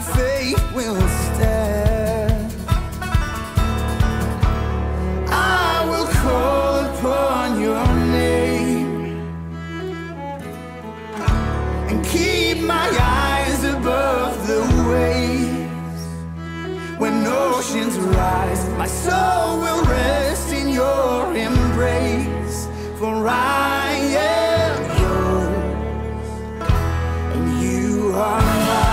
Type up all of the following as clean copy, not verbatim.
faith will stand. I will call upon your name and keep my eyes above the waves. When oceans rise, my soul will rest in your embrace, for I am yours and you are mine.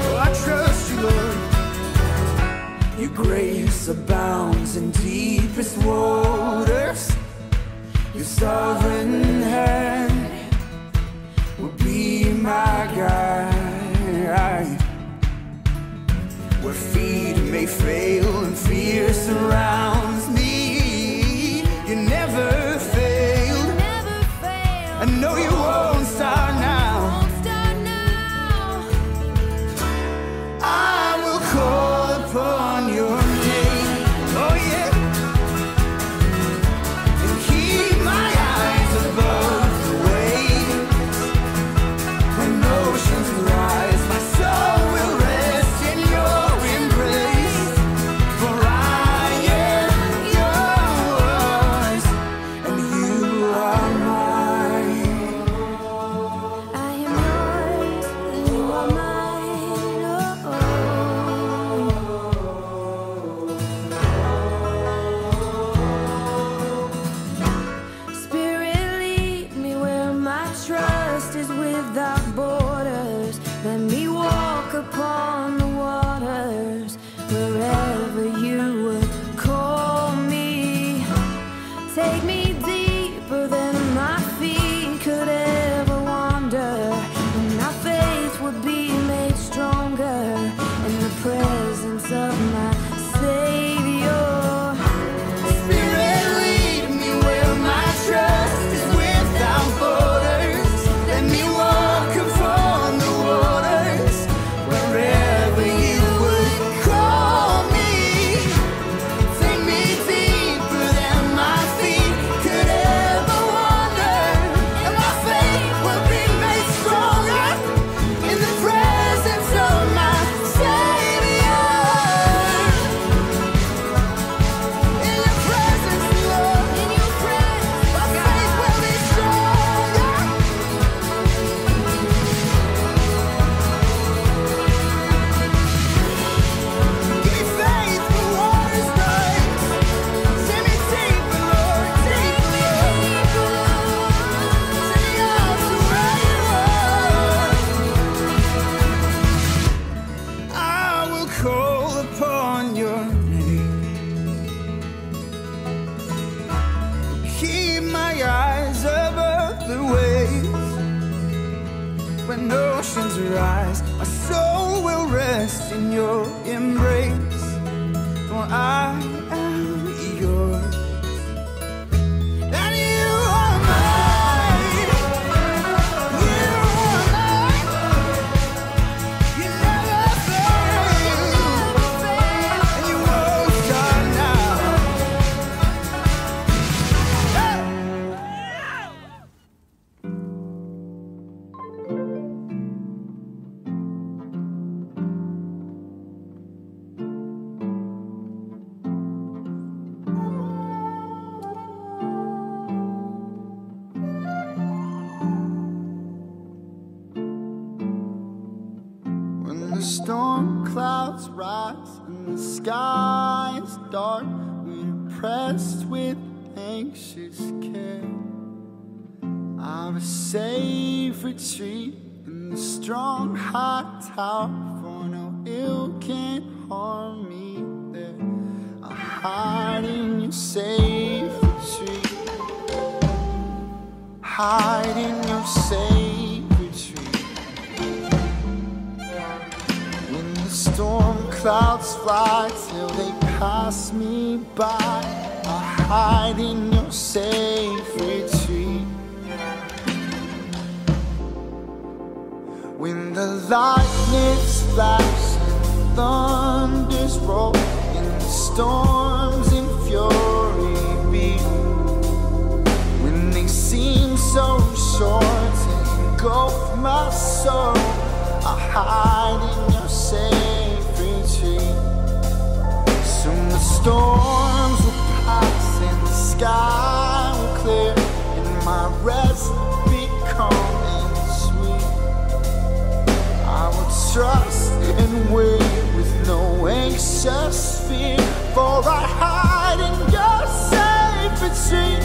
Oh, I trust you, Lord. Your grace abounds in deepest waters. Your sovereign hand will be my guide. Where feet may fail and fear surrounds me, you never failed. I know you won't start now. I will call upon your name. Oh yeah. And keep my eyes above the waves. When oceans rise, my soul will rest in your embrace. For I am yours, and you are mine. I am yours, and you are mine. Spirit, lead me where my trust is without borders. Let me walk upon the waters wherever you would call me. Take me deeper than my feet could ever wander, and my faith would be made stronger in the presence of my Savior. Spirit, lead me where my trust is without borders. Let me walk upon the waters wherever you would call me. Take me deeper than my feet could ever wander, and my faith will be made stronger in the presence of my Savior. In your presence, Lord, in your presence, my faith will be stronger. Give me faith for waters thine. Send me deeper, Lord, deeper. Send me out to where you are. I will call upon your name. Keep my eyes above the waves. When oceans rise, my soul will rest in your embrace. For I am yours, and you are mine. You are mine. You never fail, and you won't start now. When the storm clouds rise and the sky is dark, we're pressed with anxious care. I've a safe retreat in the strong high tower, for no ill can harm me there. I hide in your safe retreat. Hide in your safe retreat. When the storm clouds fly till they pass me by, I hide in your safe retreat. When the lightnings flash, thunders roll, and the storms in fury, both my souls are hiding in your safe retreat. Soon the storms will pass and the sky will clear, and my rest becoming sweet. I will trust and wait with no anxious fear, for I hide in your safe retreat.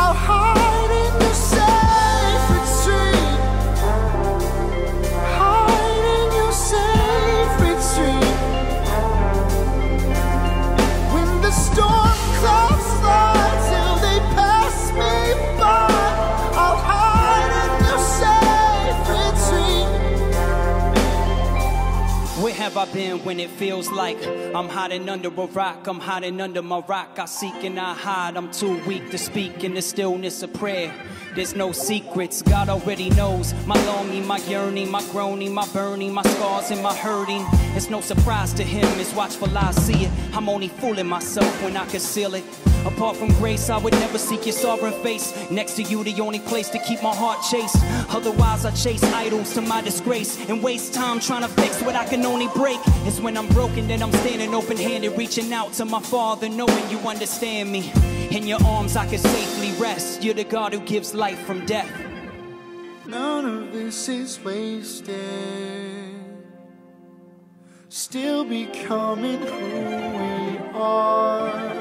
I'll hide in your safe retreat. Hide in your safe retreat. When the storm clouds fly till they pass me by, I'll hide in your safe retreat. Where have I been when it feels like I'm hiding under a rock, I'm hiding under my rock? I seek and I hide, I'm too weak to speak in the stillness of prayer. There's no secrets, God already knows my longing, my yearning, my groaning, my burning, my scars and my hurting. It's no surprise to him, it's watchful I see it. I'm only fooling myself when I conceal it. Apart from grace, I would never seek your sovereign face. Next to you, the only place to keep my heart chased. Otherwise, I chase idols to my disgrace and waste time trying to fix what I can only break. It's when I'm broken that I'm standing open-handed, reaching out to my Father, knowing you understand me. In your arms, I can safely rest. You're the God who gives life from death. None of this is wasted. Still becoming who we are.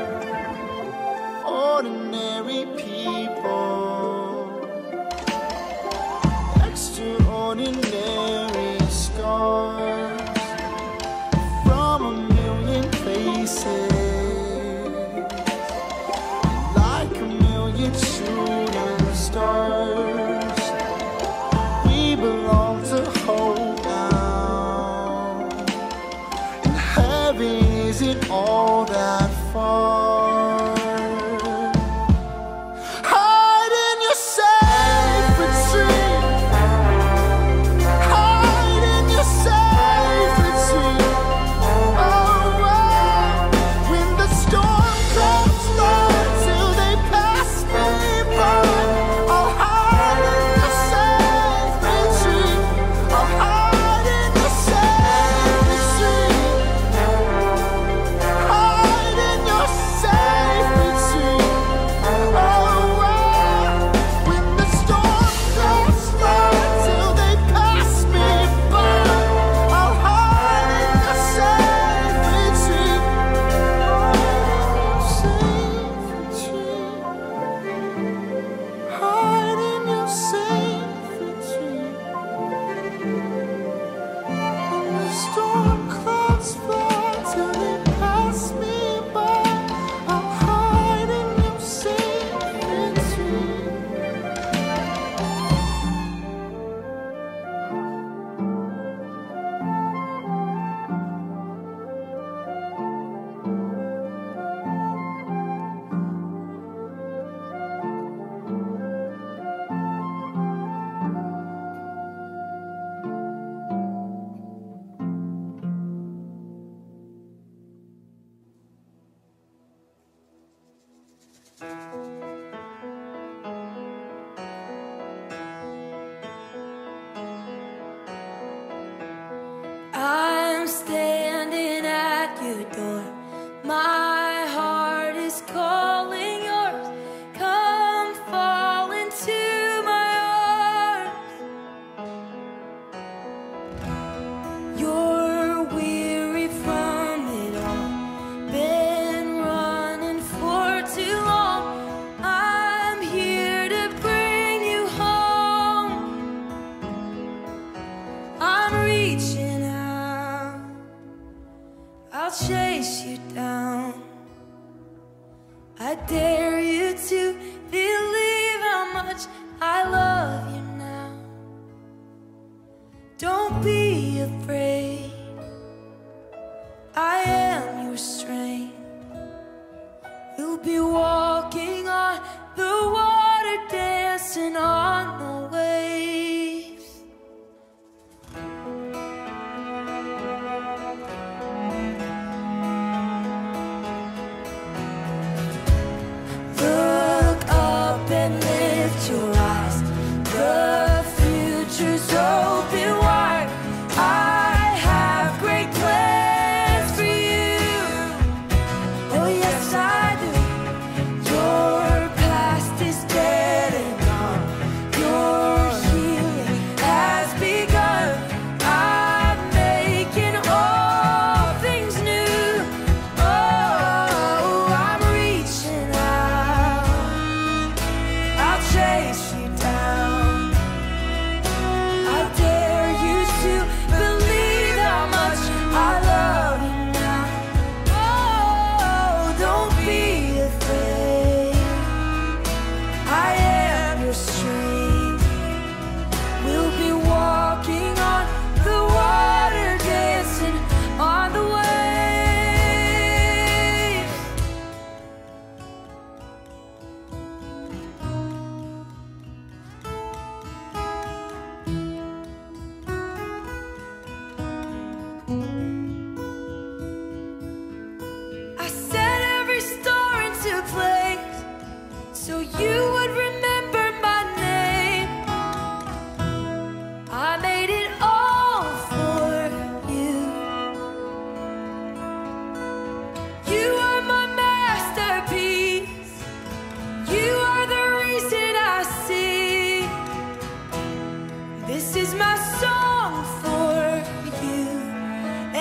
Ordinary people, extraordinary scars from a million places, like a million shooting stars. We belong to hold now, and heaven isn't all that far.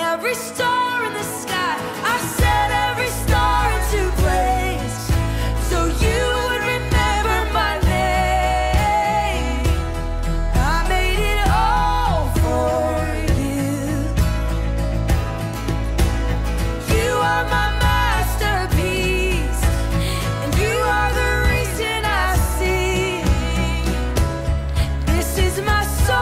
every star in the sky. I set every star into place so you would remember my name. I made it all for you. You are my masterpiece, and you are the reason I sing. This is my song.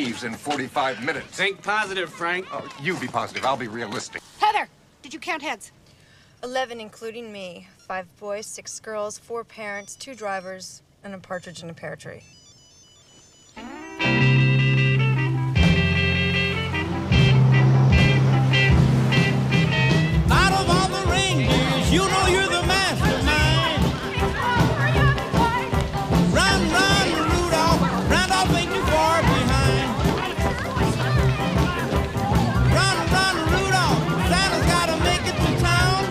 Leaves in 45 minutes. Think positive, Frank. Oh, you be positive. I'll be realistic. Heather, did you count heads? 11, including me. 5 boys, 6 girls, 4 parents, 2 drivers, and a partridge in a pear tree. Out of all the reindeers, you know you're the mastermind. Run, run, Rudolph. Randolph ain't too far behind. Run, run, Rudolph. Santa's gotta make it to town.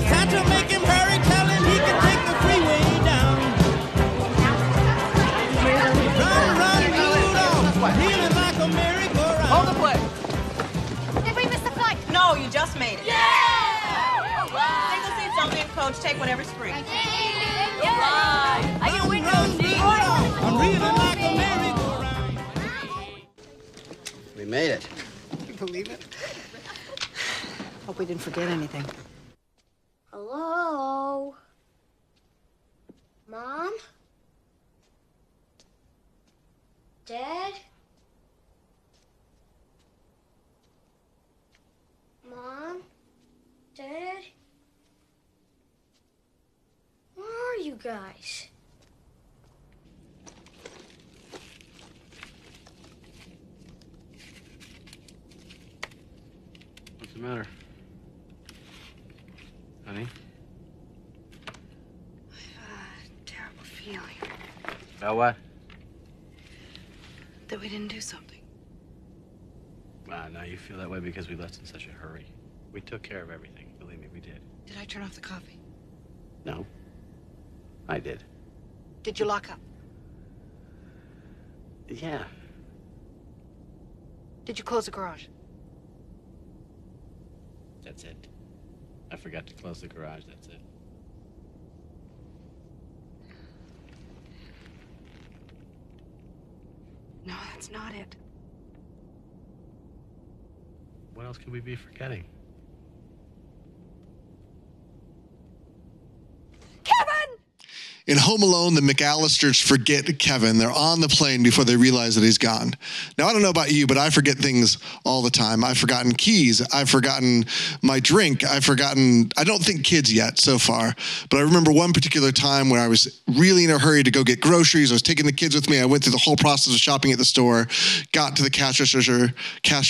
Santa make him hurry, tell him he can take the freeway down. Run, run, Rudolph. Healing like a merry-go-round. Hold the play. Did we miss the flight? No, you just made it. Yeah! Single seats only in coach. Take whatever's free. I can win no. We made it. Can you believe it? Hope we didn't forget anything. Hello? Mom? Dad? Mom? Dad? Where are you guys? What's the matter? Honey? I have a terrible feeling. About what? That we didn't do something. Ah, now you feel that way because we left in such a hurry. We took care of everything. Believe me, we did. Did I turn off the coffee? No. I did. Did you lock up? Yeah. Did you close the garage? That's it. I forgot to close the garage, that's it. No, that's not it. What else could we be forgetting? In Home Alone, the McAllisters forget Kevin. They're on the plane before they realize that he's gone. Now, I don't know about you, but I forget things all the time. I've forgotten keys. I've forgotten my drink. I've forgotten, I don't think kids yet so far, but I remember one particular time when I was really in a hurry to go get groceries. I was taking the kids with me. I went through the whole process of shopping at the store, got to the cash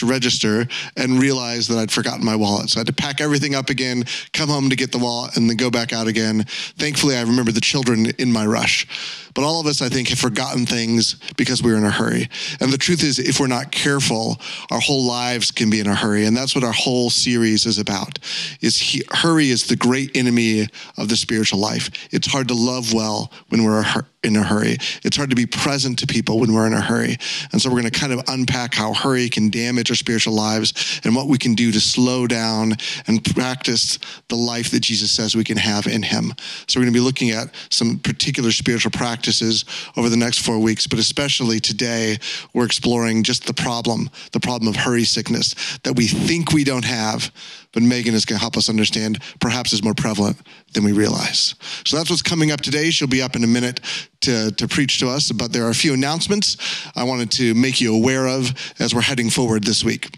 register, and realized that I'd forgotten my wallet. So I had to pack everything up again, come home to get the wallet, and then go back out again. Thankfully, I remember the children in my rush. But all of us, I think, have forgotten things because we're in a hurry. And the truth is, if we're not careful, our whole lives can be in a hurry. And that's what our whole series is about. Hurry is the great enemy of the spiritual life. It's hard to love well when we're in a hurry. It's hard to be present to people when we're in a hurry. And so we're going to kind of unpack how hurry can damage our spiritual lives and what we can do to slow down and practice the life that Jesus says we can have in him. So we're going to be looking at some particular spiritual practices over the next 4 weeks, but especially today, we're exploring just the problem of hurry sickness that we think we don't have, but Megan is going to help us understand perhaps is more prevalent than we realize. So that's what's coming up today. She'll be up in a minute to preach to us, but there are a few announcements I wanted to make you aware of as we're heading forward this week.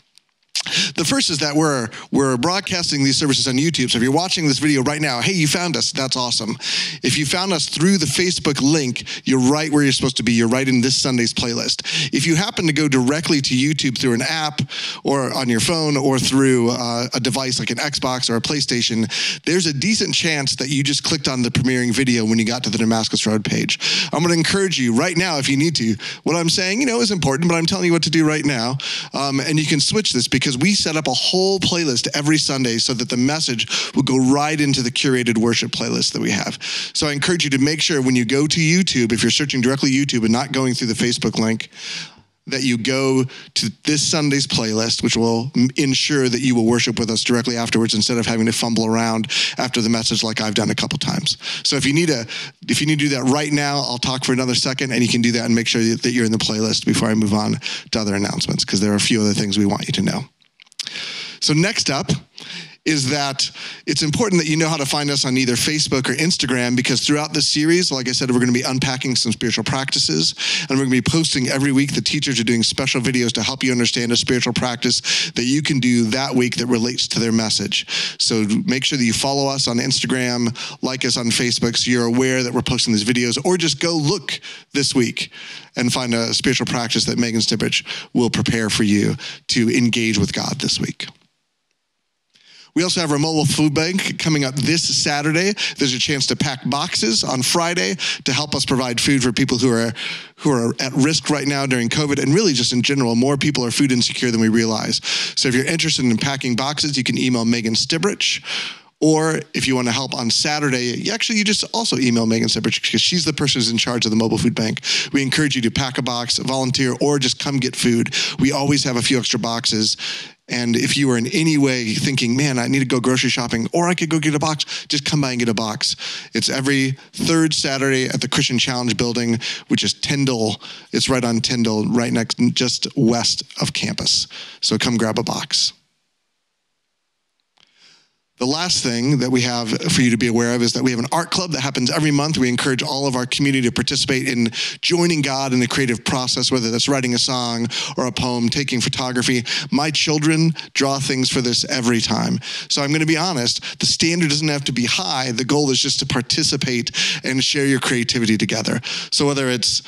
The first is that we're broadcasting these services on YouTube. So if you're watching this video right now, hey, you found us. That's awesome. If you found us through the Facebook link, you're right where you're supposed to be. You're right in this Sunday's playlist. If you happen to go directly to YouTube through an app or on your phone or through a device like an Xbox or a PlayStation, there's a decent chance that you just clicked on the premiering video when you got to the Damascus Road page. I'm going to encourage you right now, if you need to, what I'm saying, is important, but I'm telling you what to do right now. And you can switch this because we set up a whole playlist every Sunday so that the message will go right into the curated worship playlist that we have. So I encourage you to make sure when you go to YouTube, if you're searching directly YouTube and not going through the Facebook link, that you go to this Sunday's playlist, which will ensure that you will worship with us directly afterwards instead of having to fumble around after the message like I've done a couple times. So if you need to do that right now, I'll talk for another second and you can do that and make sure that you're in the playlist before I move on to other announcements because there are a few other things we want you to know. So next up is that it's important that you know how to find us on either Facebook or Instagram because throughout this series, like I said, we're going to be unpacking some spiritual practices and we're going to be posting every week. The teachers are doing special videos to help you understand a spiritual practice that you can do that week that relates to their message. So make sure that you follow us on Instagram, like us on Facebook so you're aware that we're posting these videos or just go look this week and find a spiritual practice that Megan Stippridge will prepare for you to engage with God this week. We also have our mobile food bank coming up this Saturday. There's a chance to pack boxes on Friday to help us provide food for people who are at risk right now during COVID, and really just in general, more people are food insecure than we realize. So if you're interested in packing boxes, you can email Megan Stibrich. Or if you want to help on Saturday, you just also email Megan Stippridge because she's the person who's in charge of the mobile food bank. We encourage you to pack a box, volunteer, or just come get food. We always have a few extra boxes. And if you are in any way thinking, man, I need to go grocery shopping, or I could go get a box, just come by and get a box. It's every third Saturday at the Christian Challenge building, which is Tyndall. It's right on Tyndall, right next, just west of campus. So come grab a box. The last thing that we have for you to be aware of is that we have an art club that happens every month. We encourage all of our community to participate in joining God in the creative process, whether that's writing a song or a poem, taking photography. My children draw things for this every time. So I'm going to be honest, the standard doesn't have to be high. The goal is just to participate and share your creativity together. So whether it's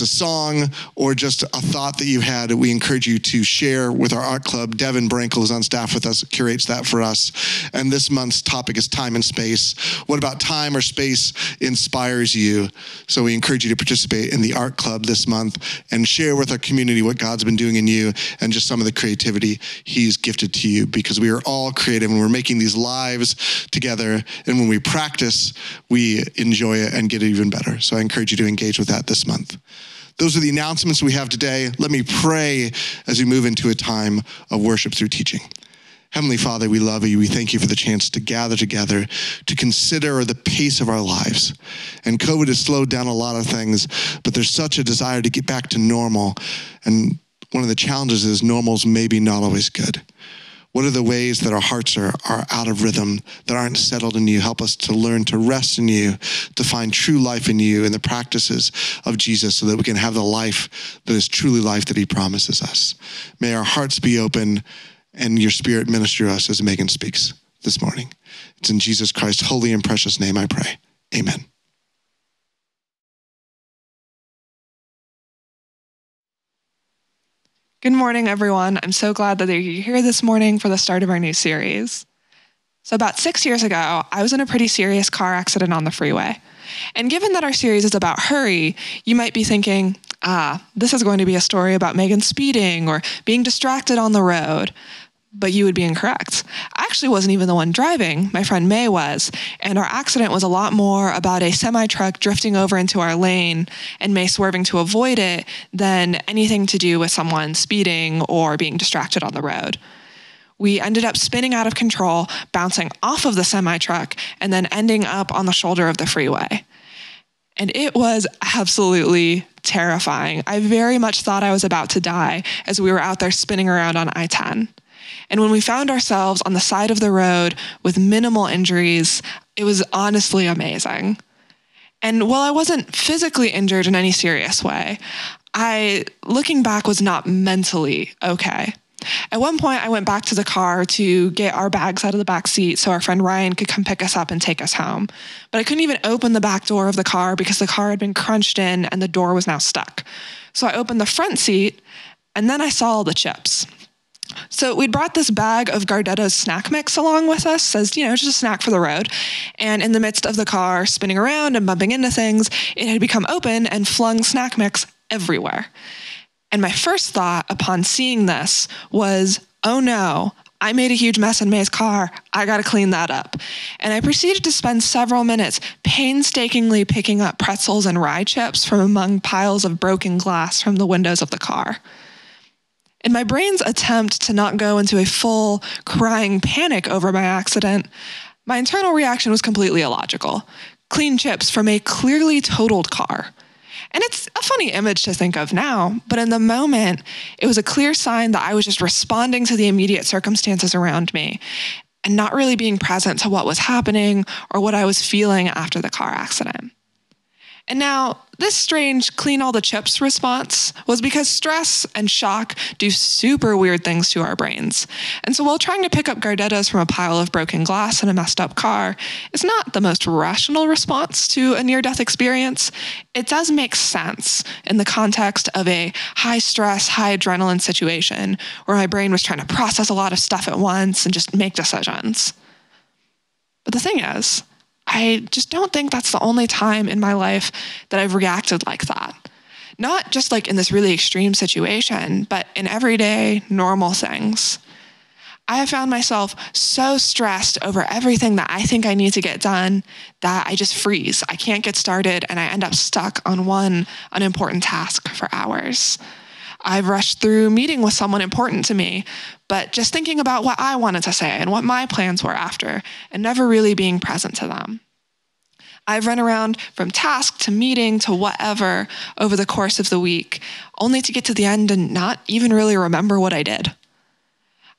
a song or just a thought that you had, we encourage you to share with our art club. Devin Brinkle is on staff with us, curates that for us. And this month's topic is time and space. What about time or space inspires you? So we encourage you to participate in the art club this month and share with our community what God's been doing in you and just some of the creativity he's gifted to you because we are all creative and we're making these lives together. And when we practice, we enjoy it and get it even better. So I encourage you to engage with that this month. Those are the announcements we have today. Let me pray as we move into a time of worship through teaching. Heavenly Father, we love you. We thank you for the chance to gather together, to consider the pace of our lives. And COVID has slowed down a lot of things, but there's such a desire to get back to normal. And one of the challenges is normal's maybe not always good. What are the ways that our hearts are out of rhythm, that aren't settled in you? Help us to learn to rest in you, to find true life in you and the practices of Jesus so that we can have the life that is truly life that he promises us. May our hearts be open and your spirit minister us as Megan speaks this morning. It's in Jesus Christ's holy and precious name I pray. Amen. Good morning, everyone. I'm so glad that you're here this morning for the start of our new series. So about 6 years ago, I was in a pretty serious car accident on the freeway. And given that our series is about hurry, you might be thinking, this is going to be a story about Megan speeding or being distracted on the road. But you would be incorrect. I actually wasn't even the one driving. My friend May was. And our accident was a lot more about a semi-truck drifting over into our lane and May swerving to avoid it than anything to do with someone speeding or being distracted on the road. We ended up spinning out of control, bouncing off of the semi-truck, and then ending up on the shoulder of the freeway. And it was absolutely terrifying. I very much thought I was about to die as we were out there spinning around on I-10. And when we found ourselves on the side of the road with minimal injuries, it was honestly amazing. And while I wasn't physically injured in any serious way, I, looking back, was not mentally okay. At one point, I went back to the car to get our bags out of the back seat so our friend Ryan could come pick us up and take us home. But I couldn't even open the back door of the car because the car had been crunched in and the door was now stuck. So I opened the front seat, and then I saw all the chips. So we'd brought this bag of Gardetto's snack mix along with us, as, just a snack for the road. And in the midst of the car spinning around and bumping into things, it had become open and flung snack mix everywhere. And my first thought upon seeing this was, oh no, I made a huge mess in May's car. I gotta clean that up. And I proceeded to spend several minutes painstakingly picking up pretzels and rye chips from among piles of broken glass from the windows of the car. In my brain's attempt to not go into a full crying panic over my accident, my internal reaction was completely illogical. Clean chips from a clearly totaled car. And it's a funny image to think of now, but in the moment, it was a clear sign that I was just responding to the immediate circumstances around me and not really being present to what was happening or what I was feeling after the car accident. And now, this strange clean all the chips response was because stress and shock do super weird things to our brains. And so while trying to pick up Gardetto's from a pile of broken glass in a messed up car is not the most rational response to a near-death experience, it does make sense in the context of a high-stress, high-adrenaline situation where my brain was trying to process a lot of stuff at once and just make decisions. But the thing is, I just don't think that's the only time in my life that I've reacted like that. Not just like in this really extreme situation, but in everyday, normal things. I have found myself so stressed over everything that I think I need to get done that I just freeze. I can't get started and I end up stuck on one unimportant task for hours. I've rushed through meeting with someone important to me, but just thinking about what I wanted to say and what my plans were after and never really being present to them. I've run around from task to meeting to whatever over the course of the week, only to get to the end and not even really remember what I did.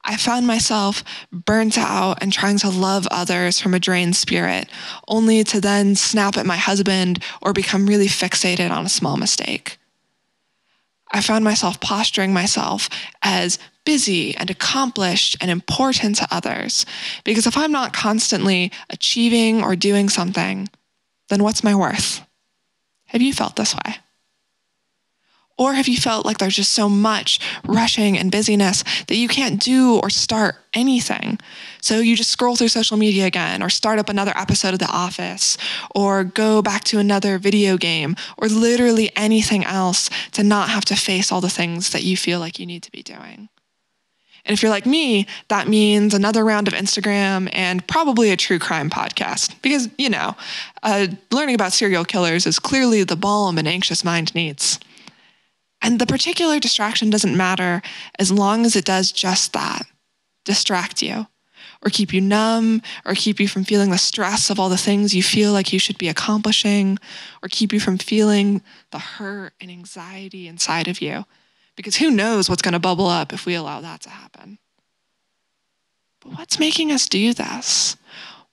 I found myself burnt out and trying to love others from a drained spirit, only to then snap at my husband or become really fixated on a small mistake. I found myself posturing myself as busy and accomplished and important to others, because if I'm not constantly achieving or doing something, then what's my worth? Have you felt this way? Or have you felt like there's just so much rushing and busyness that you can't do or start anything? So you just scroll through social media again, or start up another episode of The Office, or go back to another video game, or literally anything else to not have to face all the things that you feel like you need to be doing. And if you're like me, that means another round of Instagram and probably a true crime podcast. Because, learning about serial killers is clearly the balm an anxious mind needs. And the particular distraction doesn't matter as long as it does just that, distract you, or keep you numb, or keep you from feeling the stress of all the things you feel like you should be accomplishing, or keep you from feeling the hurt and anxiety inside of you, because who knows what's going to bubble up if we allow that to happen. what's making us do this?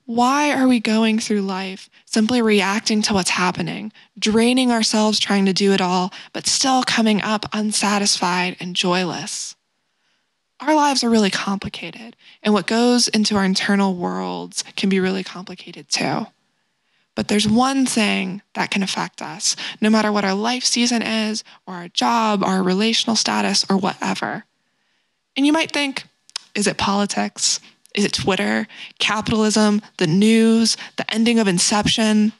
Why are we going through life simply reacting to what's happening, draining ourselves trying to do it all, but still coming up unsatisfied and joyless? Our lives are really complicated, and what goes into our internal worlds can be really complicated too. But there's one thing that can affect us, no matter what our life season is, or our job, our relational status, or whatever. And you might think, is it politics? Is it Twitter, capitalism, the news, the ending of Inception?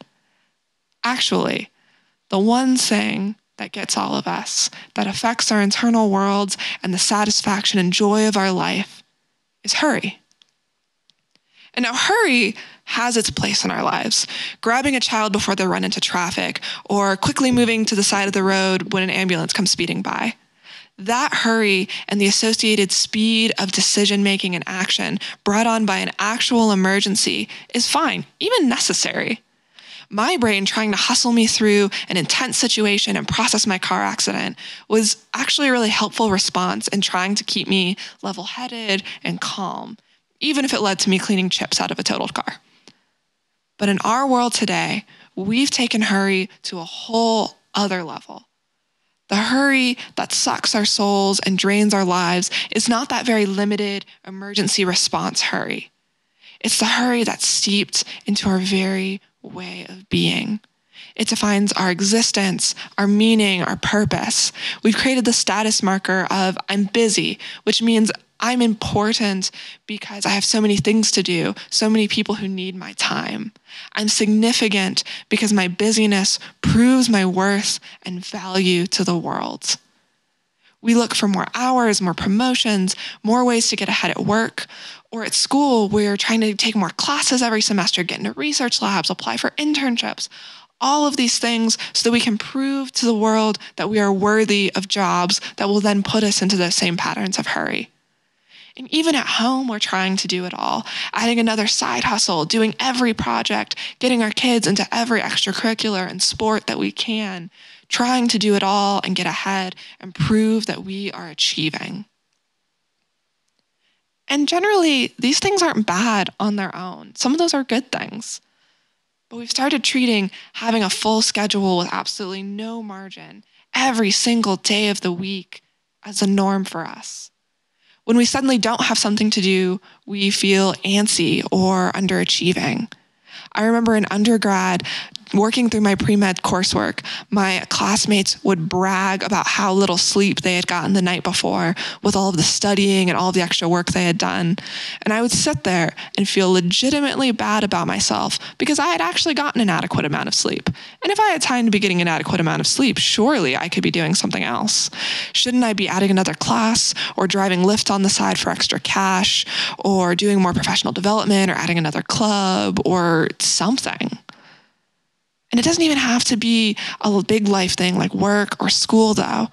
Actually, the one thing that gets all of us, that affects our internal worlds and the satisfaction and joy of our life, is hurry. And now hurry has its place in our lives. Grabbing a child before they run into traffic, or quickly moving to the side of the road when an ambulance comes speeding by. That hurry and the associated speed of decision-making and action brought on by an actual emergency is fine, even necessary. My brain trying to hustle me through an intense situation and process my car accident was actually a really helpful response in trying to keep me level-headed and calm, even if it led to me cleaning chips out of a totaled car. But in our world today, we've taken hurry to a whole other level. The hurry that sucks our souls and drains our lives is not that very limited emergency response hurry. It's the hurry that's seeped into our very way of being. It defines our existence, our meaning, our purpose. We've created the status marker of I'm busy, which means I'm important because I have so many things to do, so many people who need my time. I'm significant because my busyness proves my worth and value to the world. We look for more hours, more promotions, more ways to get ahead at work, or at school, we're trying to take more classes every semester, get into research labs, apply for internships, all of these things so that we can prove to the world that we are worthy of jobs that will then put us into those same patterns of hurry. And even at home, we're trying to do it all, adding another side hustle, doing every project, getting our kids into every extracurricular and sport that we can, trying to do it all and get ahead and prove that we are achieving. And generally, these things aren't bad on their own. Some of those are good things. But we've started treating having a full schedule with absolutely no margin every single day of the week as a norm for us. When we suddenly don't have something to do, we feel antsy or underachieving. I remember in undergrad, working through my pre-med coursework, my classmates would brag about how little sleep they had gotten the night before with all of the studying and all of the extra work they had done. And I would sit there and feel legitimately bad about myself because I had actually gotten an adequate amount of sleep. And if I had time to be getting an adequate amount of sleep, surely I could be doing something else. Shouldn't I be adding another class or driving Lyft on the side for extra cash or doing more professional development or adding another club or something? And it doesn't even have to be a big life thing like work or school, though.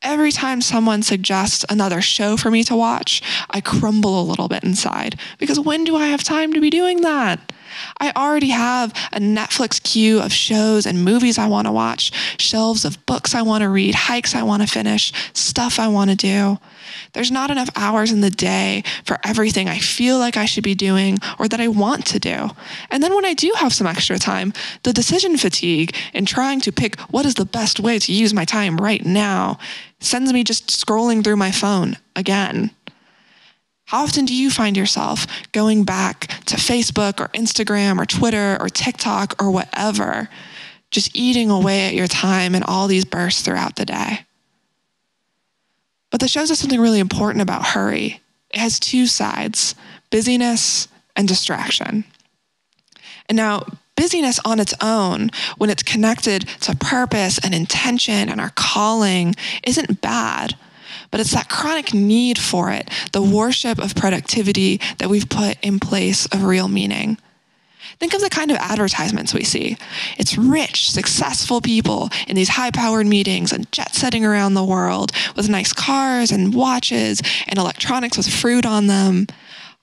Every time someone suggests another show for me to watch, I crumble a little bit inside because when do I have time to be doing that? I already have a Netflix queue of shows and movies I want to watch, shelves of books I want to read, hikes I want to finish, stuff I want to do. There's not enough hours in the day for everything I feel like I should be doing or that I want to do. And then when I do have some extra time, the decision fatigue and trying to pick what is the best way to use my time right now sends me just scrolling through my phone again. How often do you find yourself going back to Facebook or Instagram or Twitter or TikTok or whatever, just eating away at your time in all these bursts throughout the day? But this shows us something really important about hurry. It has two sides, busyness and distraction. And now, busyness on its own, when it's connected to purpose and intention and our calling, isn't bad. But it's that chronic need for it, the worship of productivity that we've put in place of real meaning. Think of the kind of advertisements we see. It's rich, successful people in these high-powered meetings and jet-setting around the world with nice cars and watches and electronics with fruit on them.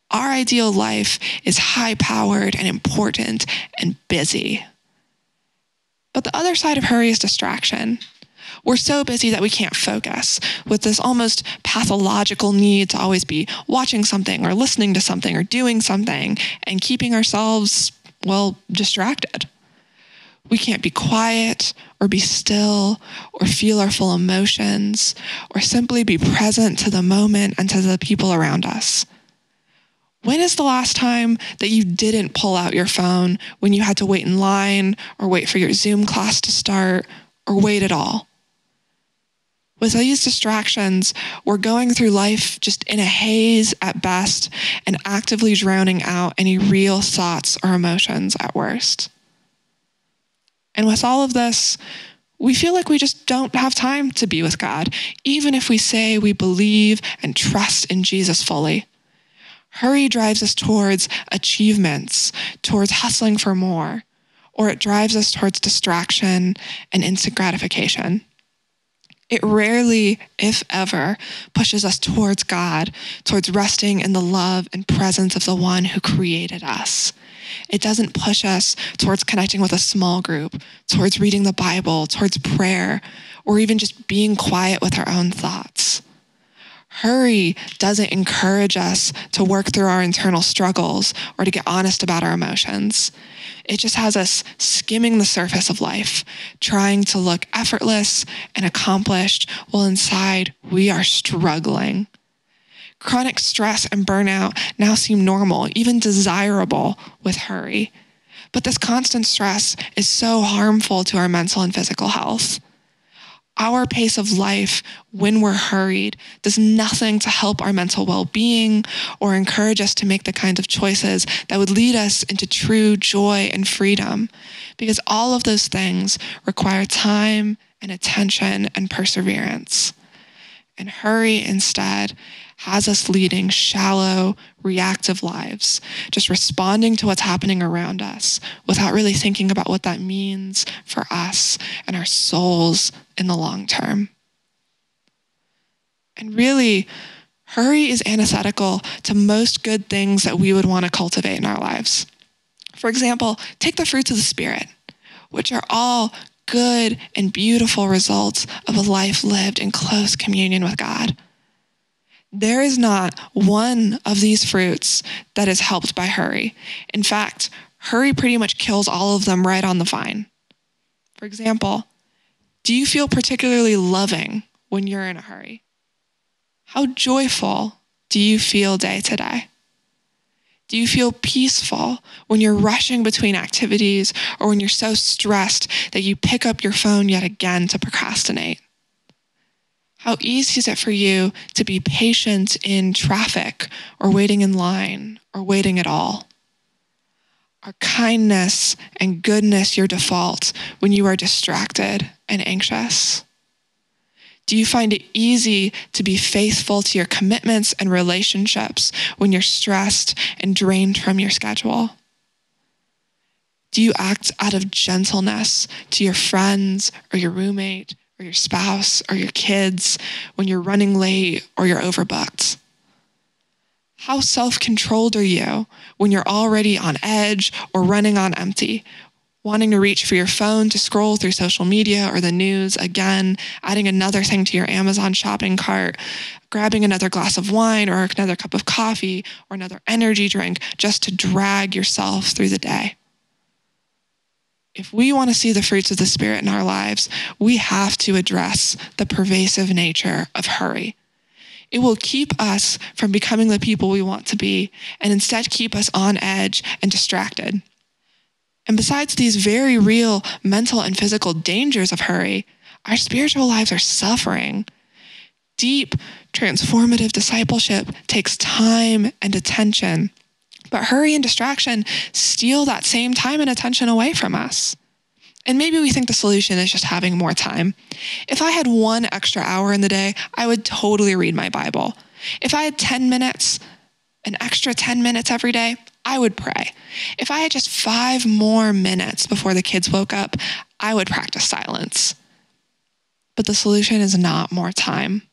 Our ideal life is high-powered and important and busy. But the other side of hurry is distraction. We're so busy that we can't focus, with this almost pathological need to always be watching something or listening to something or doing something and keeping ourselves, well, distracted. We can't be quiet or be still or feel our full emotions or simply be present to the moment and to the people around us. When is the last time that you didn't pull out your phone when you had to wait in line or wait for your Zoom class to start or wait at all? With these distractions, we're going through life just in a haze at best and actively drowning out any real thoughts or emotions at worst. And with all of this, we feel like we just don't have time to be with God, even if we say we believe and trust in Jesus fully. Hurry drives us towards achievements, towards hustling for more, or it drives us towards distraction and instant gratification. It rarely, if ever, pushes us towards God, towards resting in the love and presence of the one who created us. It doesn't push us towards connecting with a small group, towards reading the Bible, towards prayer, or even just being quiet with our own thoughts. Hurry doesn't encourage us to work through our internal struggles or to get honest about our emotions. It just has us skimming the surface of life, trying to look effortless and accomplished, while inside we are struggling. Chronic stress and burnout now seem normal, even desirable with hurry. But this constant stress is so harmful to our mental and physical health. Our pace of life, when we're hurried, does nothing to help our mental well-being or encourage us to make the kinds of choices that would lead us into true joy and freedom, because all of those things require time and attention and perseverance. And hurry instead has us leading shallow, reactive lives, just responding to what's happening around us without really thinking about what that means for us and our souls in the long term. And really, hurry is antithetical to most good things that we would want to cultivate in our lives. For example, take the fruits of the Spirit, which are all good and beautiful results of a life lived in close communion with God. There is not one of these fruits that is helped by hurry. In fact, hurry pretty much kills all of them right on the vine. For example, do you feel particularly loving when you're in a hurry? How joyful do you feel day to day? Do you feel peaceful when you're rushing between activities or when you're so stressed that you pick up your phone yet again to procrastinate? How easy is it for you to be patient in traffic or waiting in line or waiting at all? Are kindness and goodness your default when you are distracted and anxious? Do you find it easy to be faithful to your commitments and relationships when you're stressed and drained from your schedule? Do you act out of gentleness to your friends or your roommate or your spouse or your kids when you're running late or you're overbooked? How self-controlled are you when you're already on edge or running on empty, wanting to reach for your phone to scroll through social media or the news again, adding another thing to your Amazon shopping cart, grabbing another glass of wine or another cup of coffee or another energy drink just to drag yourself through the day? If we want to see the fruits of the Spirit in our lives, we have to address the pervasive nature of hurry. It will keep us from becoming the people we want to be and instead keep us on edge and distracted. And besides these very real mental and physical dangers of hurry, our spiritual lives are suffering. Deep, transformative discipleship takes time and attention, but hurry and distraction steal that same time and attention away from us. And maybe we think the solution is just having more time. If I had 1 extra hour in the day, I would totally read my Bible. If I had 10 minutes, an extra 10 minutes every day, I would pray. If I had just 5 more minutes before the kids woke up, I would practice silence. But the solution is not more time.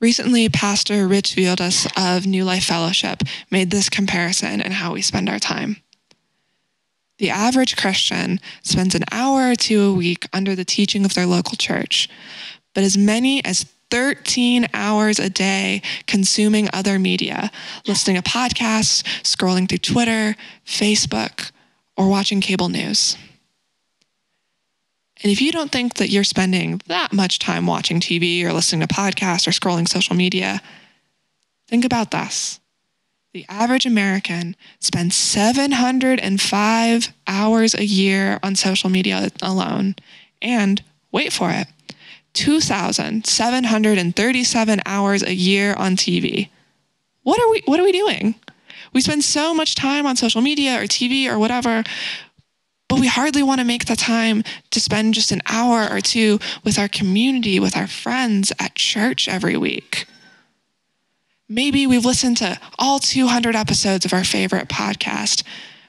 Recently, Pastor Rich Vildas of New Life Fellowship made this comparison in how we spend our time. The average Christian spends an hour or two a week under the teaching of their local church, but as many as 13 hours a day consuming other media, listening to podcasts, scrolling through Twitter, Facebook, or watching cable news. And if you don't think that you're spending that much time watching TV or listening to podcasts or scrolling social media, think about this. The average American spends 705 hours a year on social media alone, and wait for it, 2,737 hours a year on TV. What are we doing? We spend so much time on social media or TV or whatever, but we hardly want to make the time to spend just an hour or two with our community, with our friends at church every week. Maybe we've listened to all 200 episodes of our favorite podcast,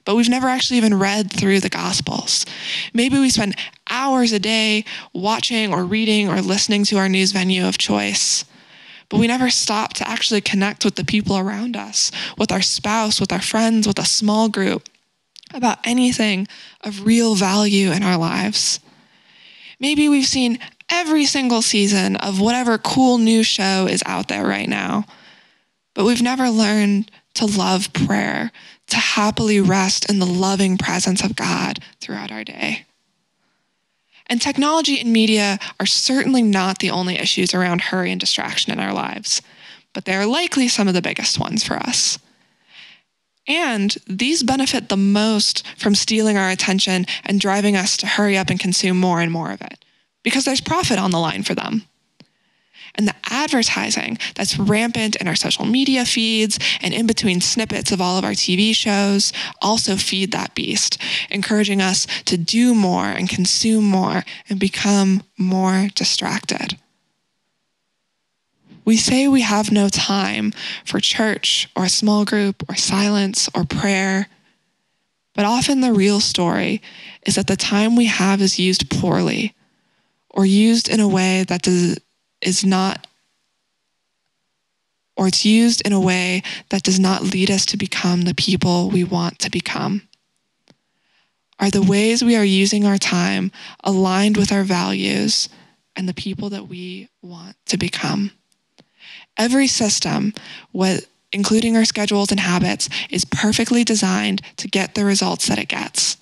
but we've never actually even read through the Gospels. Maybe we spend hours a day watching or reading or listening to our news venue of choice, but we never stop to actually connect with the people around us, with our spouse, with our friends, with a small group, about anything of real value in our lives. Maybe we've seen every single season of whatever cool new show is out there right now, but we've never learned to love prayer, to happily rest in the loving presence of God throughout our day. And technology and media are certainly not the only issues around hurry and distraction in our lives, but they are likely some of the biggest ones for us. And these benefit the most from stealing our attention and driving us to hurry up and consume more and more of it, because there's profit on the line for them. And the advertising that's rampant in our social media feeds and in between snippets of all of our TV shows also feed that beast, encouraging us to do more and consume more and become more distracted. We say we have no time for church or a small group or silence or prayer, but often the real story is that the time we have is used poorly or used in a way that does not lead us to become the people we want to become. Are the ways we are using our time aligned with our values and the people that we want to become? Every system, including our schedules and habits, is perfectly designed to get the results that it gets.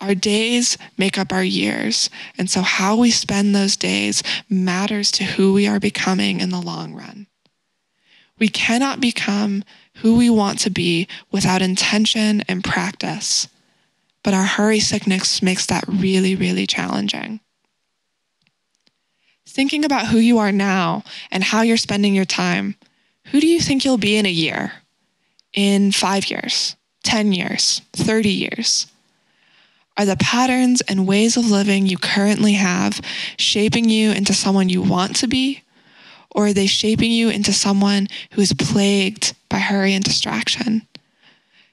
Our days make up our years, and so how we spend those days matters to who we are becoming in the long run. We cannot become who we want to be without intention and practice, but our hurry sickness makes that really, really challenging. Thinking about who you are now and how you're spending your time, who do you think you'll be in a year, in 5 years, 10 years, 30 years? Are the patterns and ways of living you currently have shaping you into someone you want to be, or are they shaping you into someone who is plagued by hurry and distraction?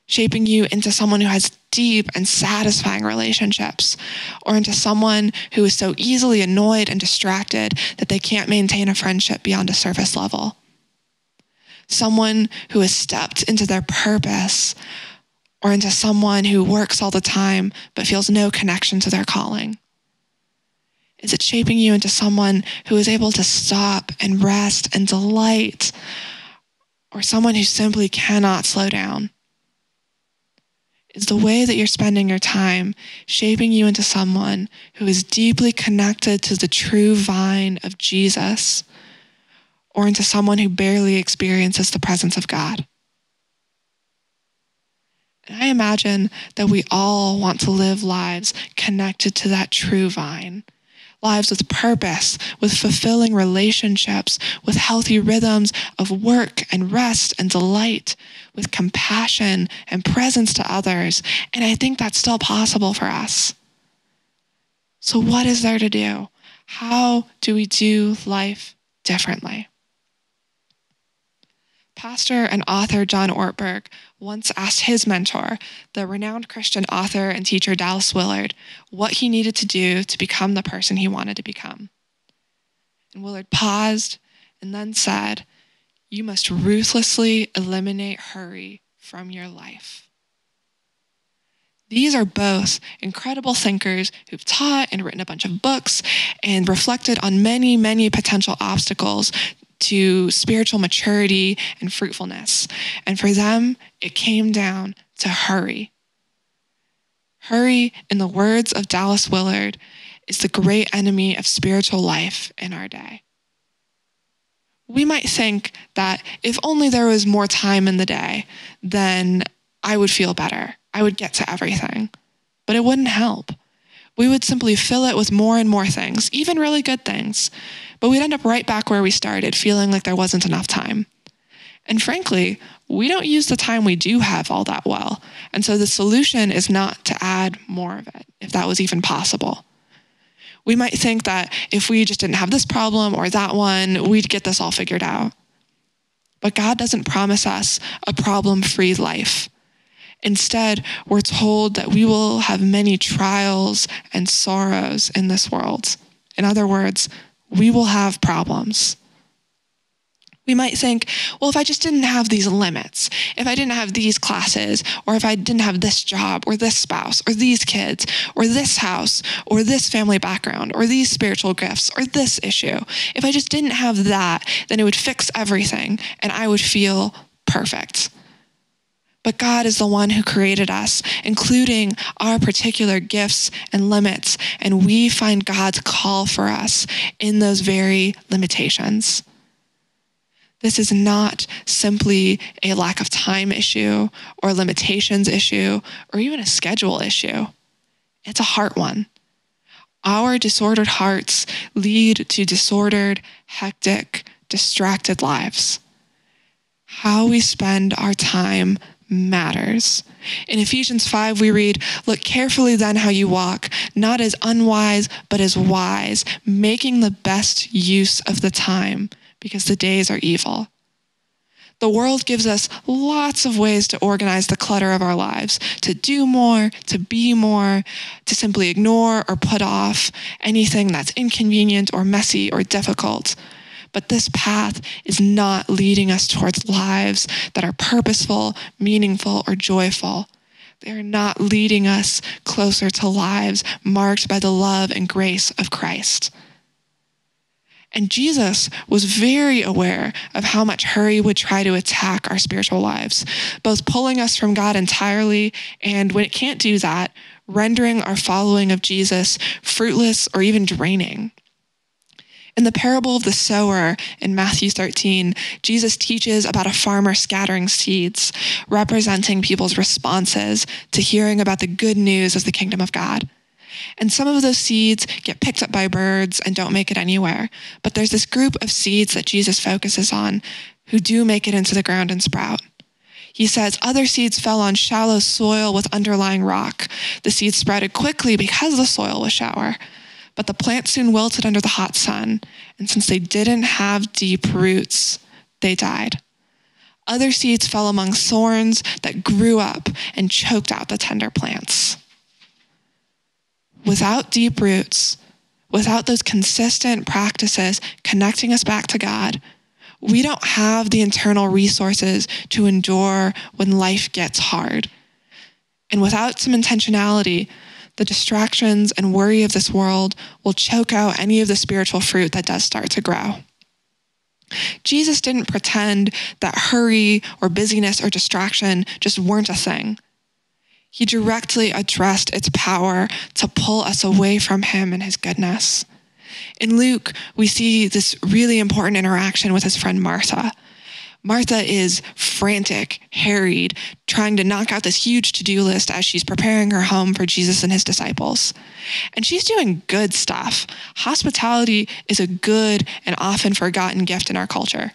Shaping you into someone who has deep and satisfying relationships, or into someone who is so easily annoyed and distracted that they can't maintain a friendship beyond a surface level. Someone who has stepped into their purpose, or into someone who works all the time but feels no connection to their calling. Is it shaping you into someone who is able to stop and rest and delight, or someone who simply cannot slow down? Is the way that you're spending your time shaping you into someone who is deeply connected to the true vine of Jesus, or into someone who barely experiences the presence of God? And I imagine that we all want to live lives connected to that true vine, lives with purpose, with fulfilling relationships, with healthy rhythms of work and rest and delight, with compassion and presence to others. And I think that's still possible for us. So what is there to do? How do we do life differently? Pastor and author John Ortberg once asked his mentor, the renowned Christian author and teacher Dallas Willard, what he needed to do to become the person he wanted to become. And Willard paused and then said, "You must ruthlessly eliminate hurry from your life." These are both incredible thinkers who've taught and written a bunch of books and reflected on many, many potential obstacles to spiritual maturity and fruitfulness. And for them, it came down to hurry. Hurry, in the words of Dallas Willard, is the great enemy of spiritual life in our day. We might think that if only there was more time in the day, then I would feel better. I would get to everything. But it wouldn't help. We would simply fill it with more and more things, even really good things. But we'd end up right back where we started, feeling like there wasn't enough time. And frankly, we don't use the time we do have all that well. And so the solution is not to add more of it, if that was even possible. We might think that if we just didn't have this problem or that one, we'd get this all figured out. But God doesn't promise us a problem-free life. Instead, we're told that we will have many trials and sorrows in this world. In other words, we will have problems. We might think, well, if I just didn't have these limits, if I didn't have these classes, or if I didn't have this job, or this spouse, or these kids, or this house, or this family background, or these spiritual gifts, or this issue, if I just didn't have that, then it would fix everything, and I would feel perfect. But God is the one who created us, including our particular gifts and limits, and we find God's call for us in those very limitations. This is not simply a lack of time issue or limitations issue or even a schedule issue. It's a heart one. Our disordered hearts lead to disordered, hectic, distracted lives. How we spend our time matters. In Ephesians 5, we read, "Look carefully then how you walk, not as unwise, but as wise, making the best use of the time, because the days are evil." The world gives us lots of ways to organize the clutter of our lives, to do more, to be more, to simply ignore or put off anything that's inconvenient or messy or difficult. But this path is not leading us towards lives that are purposeful, meaningful, or joyful. They are not leading us closer to lives marked by the love and grace of Christ. And Jesus was very aware of how much hurry would try to attack our spiritual lives, both pulling us from God entirely, and when it can't do that, rendering our following of Jesus fruitless or even draining. In the parable of the sower in Matthew 13, Jesus teaches about a farmer scattering seeds, representing people's responses to hearing about the good news of the kingdom of God. And some of those seeds get picked up by birds and don't make it anywhere. But there's this group of seeds that Jesus focuses on who do make it into the ground and sprout. He says, "Other seeds fell on shallow soil with underlying rock. The seeds sprouted quickly because the soil was sour. But the plant soon wilted under the hot sun. And since they didn't have deep roots, they died. Other seeds fell among thorns that grew up and choked out the tender plants." Without deep roots, without those consistent practices connecting us back to God, we don't have the internal resources to endure when life gets hard. And without some intentionality, the distractions and worry of this world will choke out any of the spiritual fruit that does start to grow. Jesus didn't pretend that hurry or busyness or distraction just weren't a thing. He directly addressed its power to pull us away from him and his goodness. In Luke, we see this really important interaction with his friend Martha. Martha is frantic, harried, trying to knock out this huge to-do list as she's preparing her home for Jesus and his disciples. And she's doing good stuff. Hospitality is a good and often forgotten gift in our culture.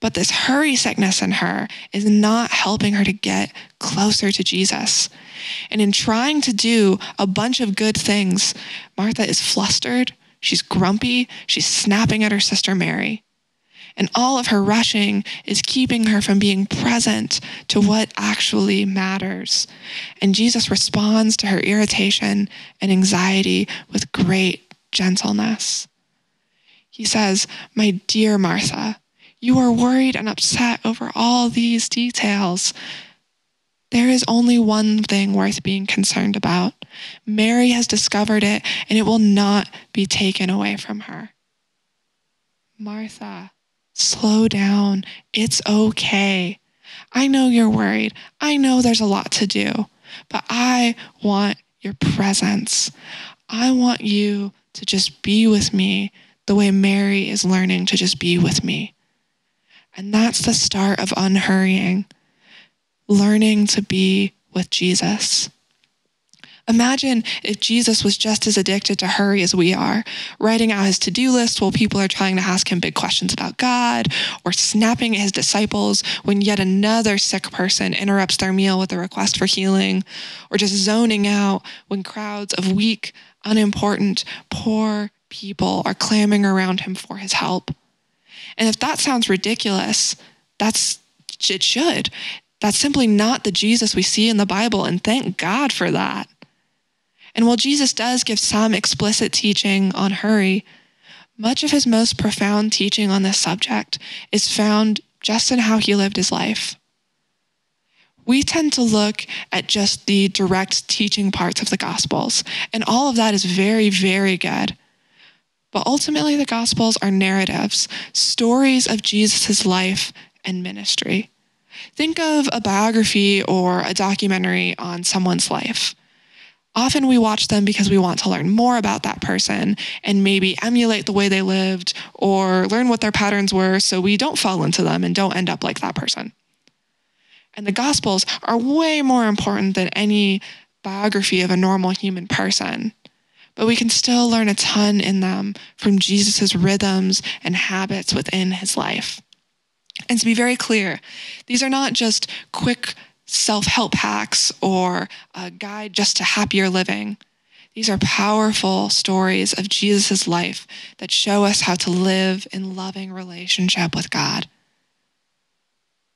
But this hurry sickness in her is not helping her to get closer to Jesus. And in trying to do a bunch of good things, Martha is flustered, she's grumpy, she's snapping at her sister Mary. And all of her rushing is keeping her from being present to what actually matters. And Jesus responds to her irritation and anxiety with great gentleness. He says, "My dear Martha, you are worried and upset over all these details, There is only one thing worth being concerned about. Mary has discovered it, and it will not be taken away from her. Martha, slow down. It's okay. I know you're worried. I know there's a lot to do, but I want your presence. I want you to just be with me the way Mary is learning to just be with me. And that's the start of unhurrying, learning to be with Jesus. Imagine if Jesus was just as addicted to hurry as we are, writing out his to-do list while people are trying to ask him big questions about God, or snapping at his disciples when yet another sick person interrupts their meal with a request for healing, or just zoning out when crowds of weak, unimportant, poor people are clamming around him for his help. And if that sounds ridiculous, it should. That's simply not the Jesus we see in the Bible, and thank God for that. And while Jesus does give some explicit teaching on hurry, much of his most profound teaching on this subject is found just in how he lived his life. We tend to look at just the direct teaching parts of the Gospels, and all of that is very, very good. But ultimately, the Gospels are narratives, stories of Jesus' life and ministry. Think of a biography or a documentary on someone's life. Often we watch them because we want to learn more about that person and maybe emulate the way they lived or learn what their patterns were so we don't fall into them and don't end up like that person. And the Gospels are way more important than any biography of a normal human person, but we can still learn a ton in them from Jesus' rhythms and habits within his life. And to be very clear, these are not just quick self-help hacks or a guide just to happier living. These are powerful stories of Jesus' life that show us how to live in loving relationship with God.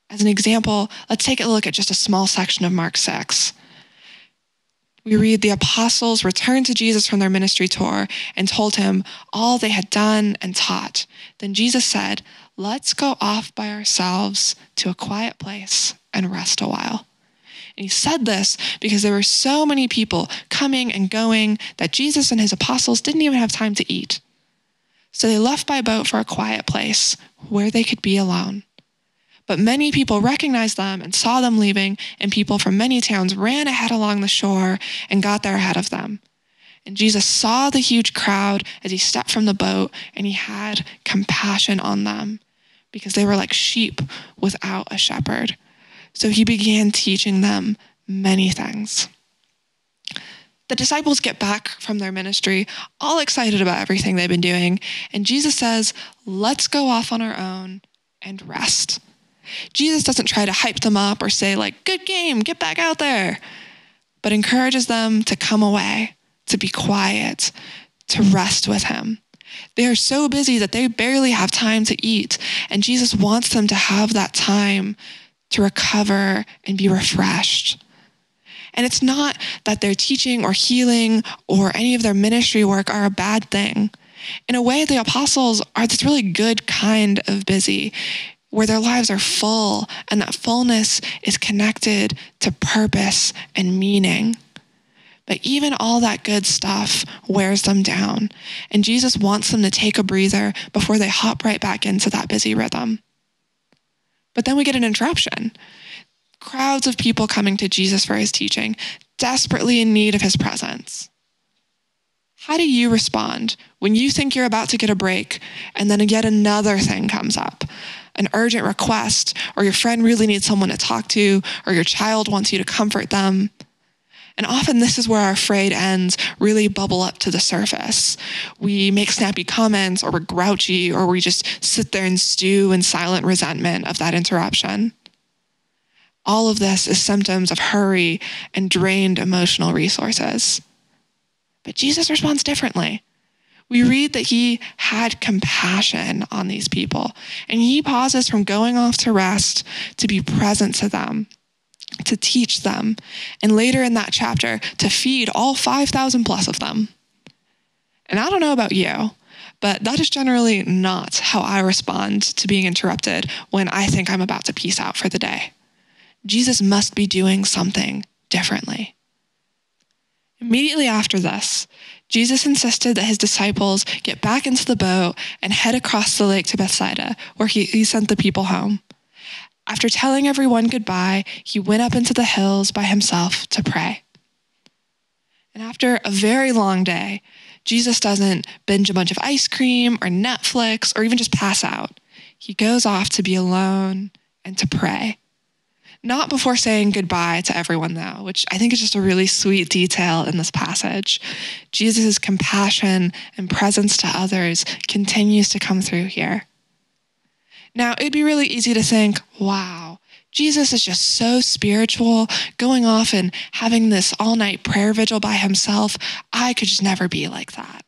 As an example, let's take a look at just a small section of Mark 6. We read, the apostles returned to Jesus from their ministry tour and told him all they had done and taught. Then Jesus said, let's go off by ourselves to a quiet place and rest a while. And he said this because there were so many people coming and going that Jesus and his apostles didn't even have time to eat. So they left by boat for a quiet place where they could be alone. But many people recognized them and saw them leaving, and people from many towns ran ahead along the shore and got there ahead of them. And Jesus saw the huge crowd as he stepped from the boat, and he had compassion on them because they were like sheep without a shepherd. So he began teaching them many things. The disciples get back from their ministry, all excited about everything they've been doing, and Jesus says, let's go off on our own and rest. Jesus doesn't try to hype them up or say like, good game, get back out there, but encourages them to come away, to be quiet, to rest with him. They are so busy that they barely have time to eat, and Jesus wants them to have that time to recover and be refreshed. And it's not that their teaching or healing or any of their ministry work are a bad thing. In a way, the apostles are this really good kind of busy, where their lives are full, and that fullness is connected to purpose and meaning. But even all that good stuff wears them down, and Jesus wants them to take a breather before they hop right back into that busy rhythm. But then we get an interruption. Crowds of people coming to Jesus for his teaching, desperately in need of his presence. How do you respond when you think you're about to get a break and then yet another thing comes up? An urgent request, or your friend really needs someone to talk to, or your child wants you to comfort them. And often this is where our frayed ends really bubble up to the surface. We make snappy comments, or we're grouchy, or we just sit there and stew in silent resentment of that interruption. All of this is symptoms of hurry and drained emotional resources. But Jesus responds differently. We read that he had compassion on these people, and he pauses from going off to rest to be present to them, to teach them, and later in that chapter, to feed all 5,000 plus of them. And I don't know about you, but that is generally not how I respond to being interrupted when I think I'm about to peace out for the day. Jesus must be doing something differently. Immediately after this, Jesus insisted that his disciples get back into the boat and head across the lake to Bethsaida, where he sent the people home. After telling everyone goodbye, he went up into the hills by himself to pray. And after a very long day, Jesus doesn't binge a bunch of ice cream or Netflix or even just pass out. He goes off to be alone and to pray. Not before saying goodbye to everyone, though, which I think is just a really sweet detail in this passage. Jesus' compassion and presence to others continues to come through here. Now, it'd be really easy to think, wow, Jesus is just so spiritual, going off and having this all-night prayer vigil by himself. I could just never be like that.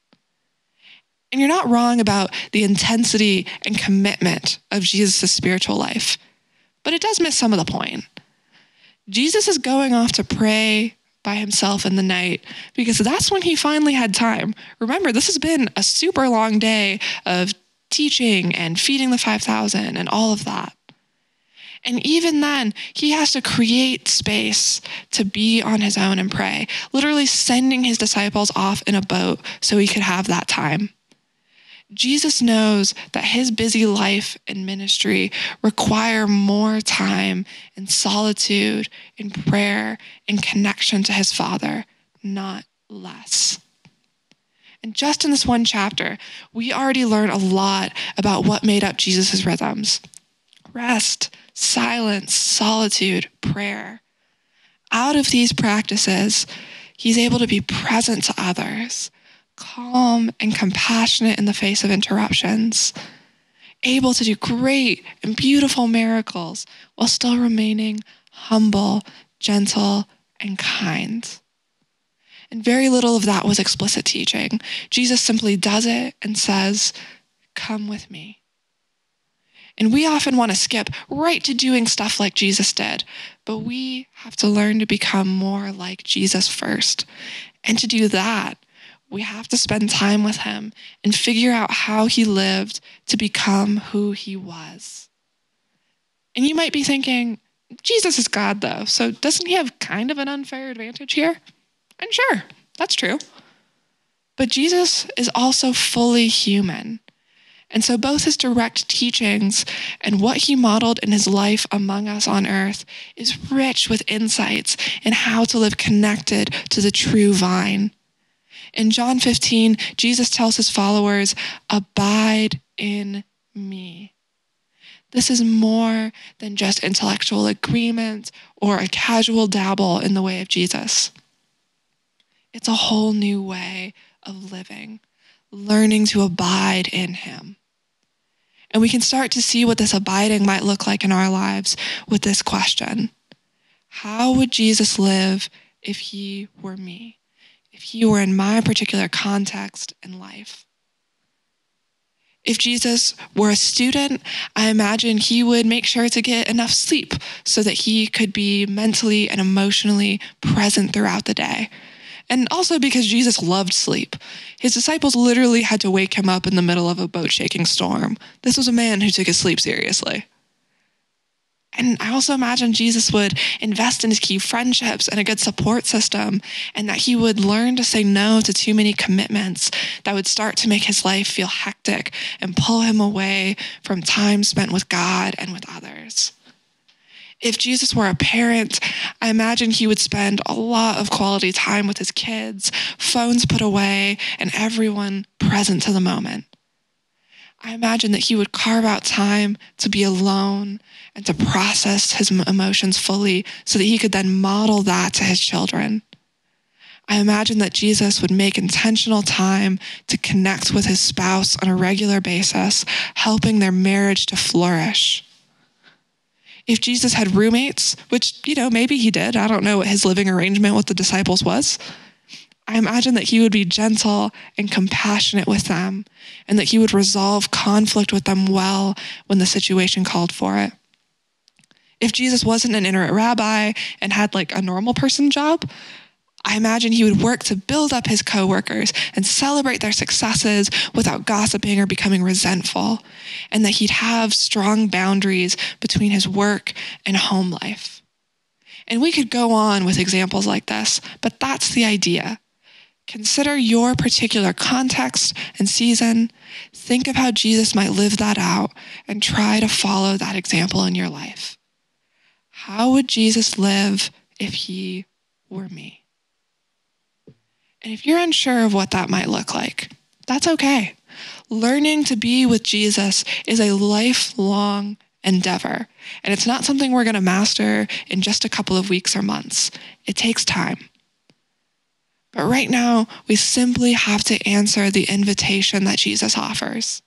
And you're not wrong about the intensity and commitment of Jesus' spiritual life. But it does miss some of the point. Jesus is going off to pray by himself in the night because that's when he finally had time. Remember, this has been a super long day of teaching and feeding the 5,000 and all of that. And even then, he has to create space to be on his own and pray, literally sending his disciples off in a boat so he could have that time. Jesus knows that his busy life and ministry require more time in solitude, in prayer, in connection to his Father, not less. And just in this one chapter, we already learn a lot about what made up Jesus' rhythms: rest, silence, solitude, prayer. Out of these practices, he's able to be present to others, calm and compassionate in the face of interruptions, able to do great and beautiful miracles while still remaining humble, gentle, and kind. And very little of that was explicit teaching. Jesus simply does it and says, "Come with me." And we often want to skip right to doing stuff like Jesus did, but we have to learn to become more like Jesus first. And to do that, we have to spend time with him and figure out how he lived to become who he was. And you might be thinking, Jesus is God, though, so doesn't he have kind of an unfair advantage here? And sure, that's true. But Jesus is also fully human. And so both his direct teachings and what he modeled in his life among us on earth is rich with insights in how to live connected to the true vine. In John 15, Jesus tells his followers, "Abide in me." This is more than just intellectual agreement or a casual dabble in the way of Jesus. It's a whole new way of living, learning to abide in him. And we can start to see what this abiding might look like in our lives with this question: how would Jesus live if he were me? If he were in my particular context and life? If Jesus were a student, I imagine he would make sure to get enough sleep so that he could be mentally and emotionally present throughout the day. And also because Jesus loved sleep. His disciples literally had to wake him up in the middle of a boat-shaking storm. This was a man who took his sleep seriously. And I also imagine Jesus would invest in his key friendships and a good support system, and that he would learn to say no to too many commitments that would start to make his life feel hectic and pull him away from time spent with God and with others. If Jesus were a parent, I imagine he would spend a lot of quality time with his kids, phones put away, and everyone present to the moment. I imagine that he would carve out time to be alone and to process his emotions fully so that he could then model that to his children. I imagine that Jesus would make intentional time to connect with his spouse on a regular basis, helping their marriage to flourish. If Jesus had roommates, which, maybe he did, I don't know what his living arrangement with the disciples was, I imagine that he would be gentle and compassionate with them, and that he would resolve conflict with them well when the situation called for it. If Jesus wasn't an itinerant rabbi and had a normal person job, I imagine he would work to build up his coworkers and celebrate their successes without gossiping or becoming resentful, and that he'd have strong boundaries between his work and home life. And we could go on with examples like this, but that's the idea. Consider your particular context and season. Think of how Jesus might live that out and try to follow that example in your life. How would Jesus live if he were me? And if you're unsure of what that might look like, that's okay. Learning to be with Jesus is a lifelong endeavor, and it's not something we're going to master in just a couple of weeks or months. It takes time. But right now, we simply have to answer the invitation that Jesus offers.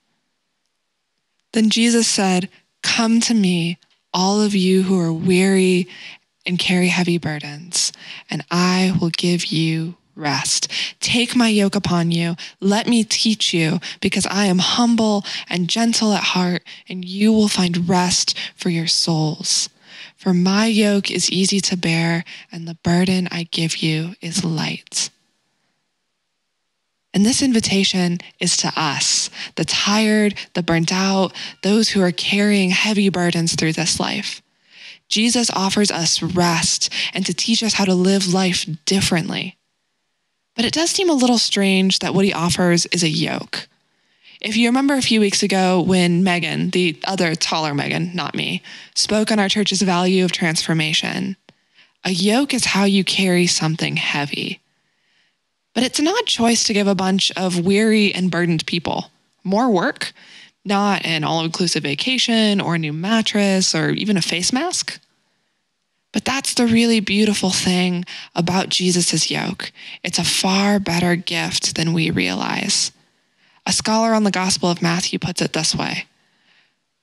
Then Jesus said, "Come to me, all of you who are weary and carry heavy burdens, and I will give you rest. Take my yoke upon you. Let me teach you, because I am humble and gentle at heart, and you will find rest for your souls. For my yoke is easy to bear, and the burden I give you is light." And this invitation is to us, the tired, the burnt out, those who are carrying heavy burdens through this life. Jesus offers us rest and to teach us how to live life differently. But it does seem a little strange that what he offers is a yoke. If you remember a few weeks ago when Megan, the other taller Megan, not me, spoke on our church's value of transformation, a yoke is how you carry something heavy. But it's an odd choice to give a bunch of weary and burdened people more work, not an all-inclusive vacation or a new mattress or even a face mask. But that's the really beautiful thing about Jesus's yoke. It's a far better gift than we realize. A scholar on the Gospel of Matthew puts it this way: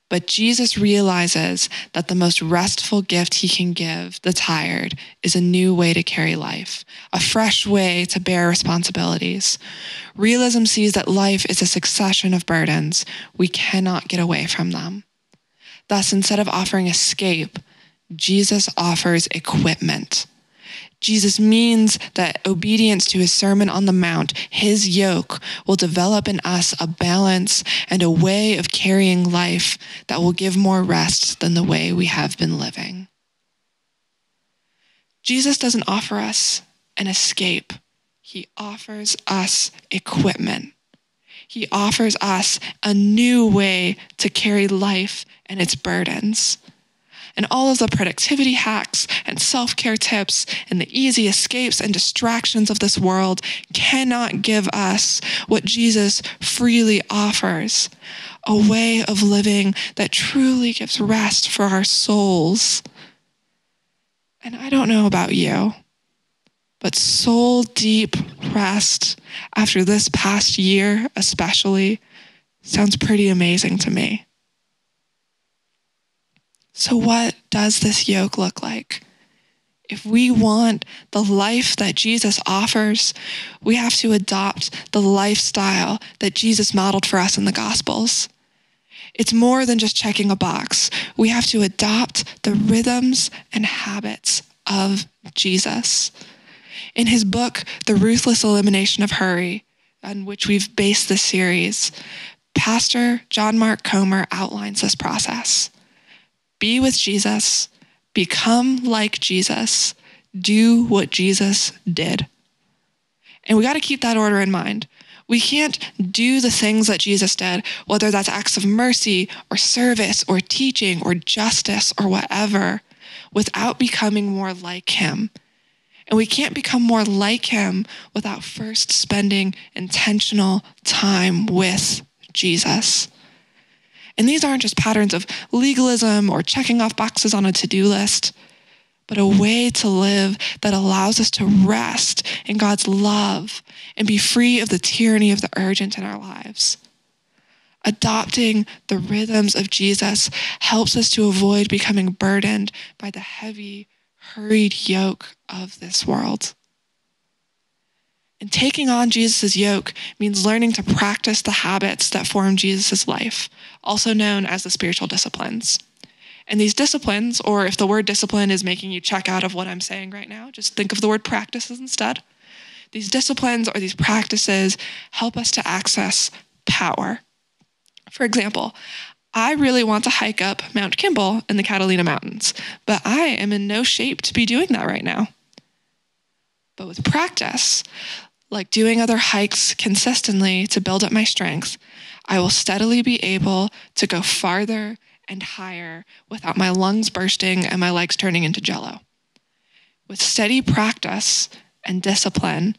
"But Jesus realizes that the most restful gift he can give the tired is a new way to carry life, a fresh way to bear responsibilities. Realism sees that life is a succession of burdens. We cannot get away from them. Thus, instead of offering escape, Jesus offers equipment." Jesus means that obedience to his Sermon on the Mount, his yoke, will develop in us a balance and a way of carrying life that will give more rest than the way we have been living. Jesus doesn't offer us an escape. He offers us equipment. He offers us a new way to carry life and its burdens. And all of the productivity hacks and self-care tips and the easy escapes and distractions of this world cannot give us what Jesus freely offers, a way of living that truly gives rest for our souls. And I don't know about you, but soul-deep rest after this past year especially sounds pretty amazing to me. So what does this yoke look like? If we want the life that Jesus offers, we have to adopt the lifestyle that Jesus modeled for us in the Gospels. It's more than just checking a box. We have to adopt the rhythms and habits of Jesus. In his book, The Ruthless Elimination of Hurry, on which we've based this series, Pastor John Mark Comer outlines this process. Be with Jesus, become like Jesus, do what Jesus did. And we got to keep that order in mind. We can't do the things that Jesus did, whether that's acts of mercy or service or teaching or justice or whatever, without becoming more like him. And we can't become more like him without first spending intentional time with Jesus. And these aren't just patterns of legalism or checking off boxes on a to-do list, but a way to live that allows us to rest in God's love and be free of the tyranny of the urgent in our lives. Adopting the rhythms of Jesus helps us to avoid becoming burdened by the heavy, hurried yoke of this world. And taking on Jesus' yoke means learning to practice the habits that form Jesus' life, also known as the spiritual disciplines. And these disciplines, or if the word discipline is making you check out of what I'm saying right now, just think of the word practices instead. These disciplines or these practices help us to access power. For example, I really want to hike up Mount Kimball in the Catalina Mountains, but I am in no shape to be doing that right now. But with practice, like doing other hikes consistently to build up my strength, I will steadily be able to go farther and higher without my lungs bursting and my legs turning into jello. With steady practice and discipline,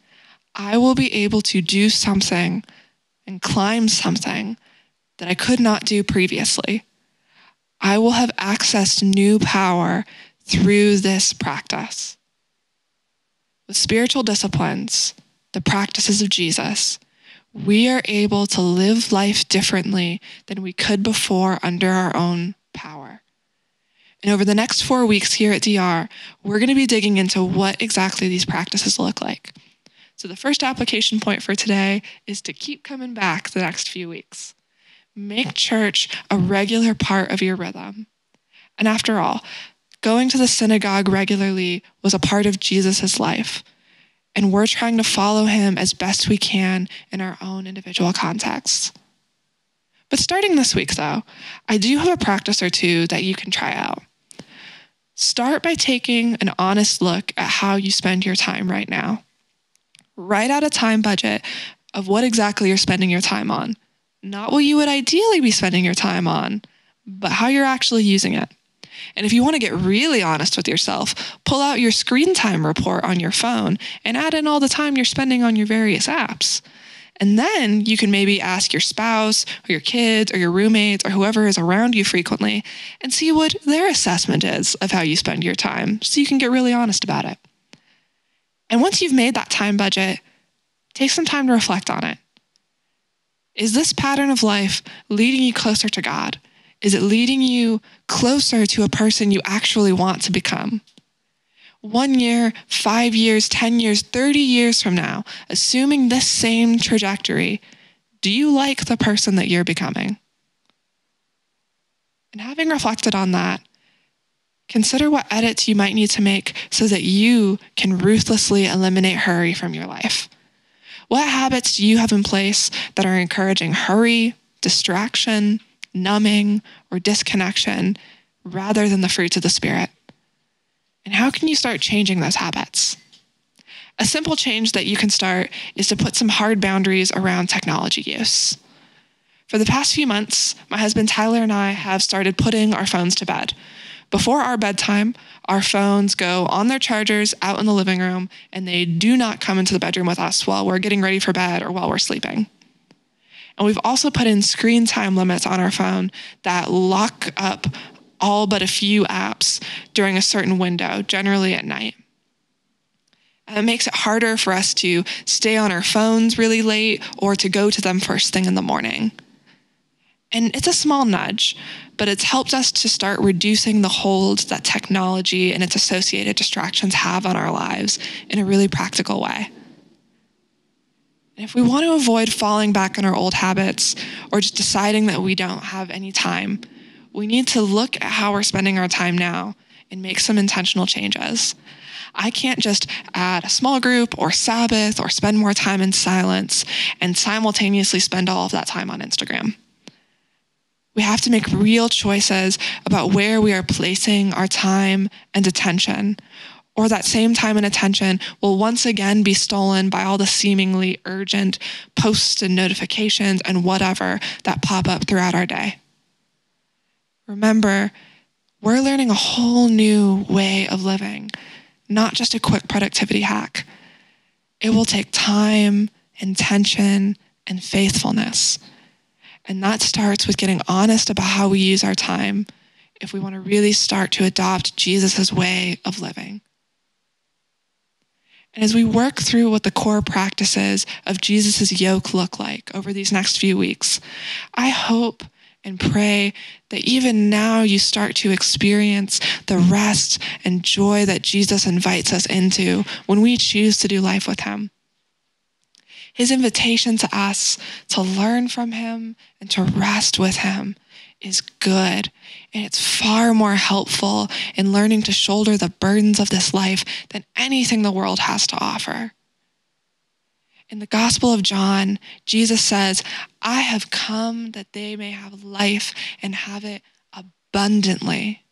I will be able to do something and climb something that I could not do previously. I will have access to new power through this practice. With spiritual disciplines, the practices of Jesus, we are able to live life differently than we could before under our own power. And over the next 4 weeks here at DR, we're going to be digging into what exactly these practices look like. So the first application point for today is to keep coming back the next few weeks. Make church a regular part of your rhythm. And after all, going to the synagogue regularly was a part of Jesus's life, and we're trying to follow him as best we can in our own individual contexts. But starting this week, though, I do have a practice or two that you can try out. Start by taking an honest look at how you spend your time right now. Write out a time budget of what exactly you're spending your time on. Not what you would ideally be spending your time on, but how you're actually using it. And if you want to get really honest with yourself, pull out your screen time report on your phone and add in all the time you're spending on your various apps. And then you can maybe ask your spouse or your kids or your roommates or whoever is around you frequently and see what their assessment is of how you spend your time so you can get really honest about it. And once you've made that time budget, take some time to reflect on it. Is this pattern of life leading you closer to God? Is it leading you closer to a person you actually want to become? 1 year, 5 years, 10 years, 30 years from now, assuming this same trajectory, do you like the person that you're becoming? And having reflected on that, consider what edits you might need to make so that you can ruthlessly eliminate hurry from your life. What habits do you have in place that are encouraging hurry, distraction, numbing, or disconnection rather than the fruits of the Spirit? And how can you start changing those habits? A simple change that you can start is to put some hard boundaries around technology use. For the past few months, my husband Tyler and I have started putting our phones to bed. Before our bedtime, our phones go on their chargers out in the living room, and they do not come into the bedroom with us while we're getting ready for bed or while we're sleeping. And we've also put in screen time limits on our phone that lock up all but a few apps during a certain window, generally at night. And it makes it harder for us to stay on our phones really late or to go to them first thing in the morning. And it's a small nudge, but it's helped us to start reducing the hold that technology and its associated distractions have on our lives in a really practical way. And if we want to avoid falling back on our old habits or just deciding that we don't have any time, we need to look at how we're spending our time now and make some intentional changes. I can't just add a small group or Sabbath or spend more time in silence and simultaneously spend all of that time on Instagram. We have to make real choices about where we are placing our time and attention, or that same time and attention will once again be stolen by all the seemingly urgent posts and notifications and whatever that pop up throughout our day. Remember, we're learning a whole new way of living, not just a quick productivity hack. It will take time, intention, and faithfulness. And that starts with getting honest about how we use our time if we want to really start to adopt Jesus's way of living. And as we work through what the core practices of Jesus's yoke look like over these next few weeks, I hope and pray that even now you start to experience the rest and joy that Jesus invites us into when we choose to do life with him. His invitation to us to learn from him and to rest with him is good, and it's far more helpful in learning to shoulder the burdens of this life than anything the world has to offer. In the Gospel of John, Jesus says, I have come that they may have life and have it abundantly.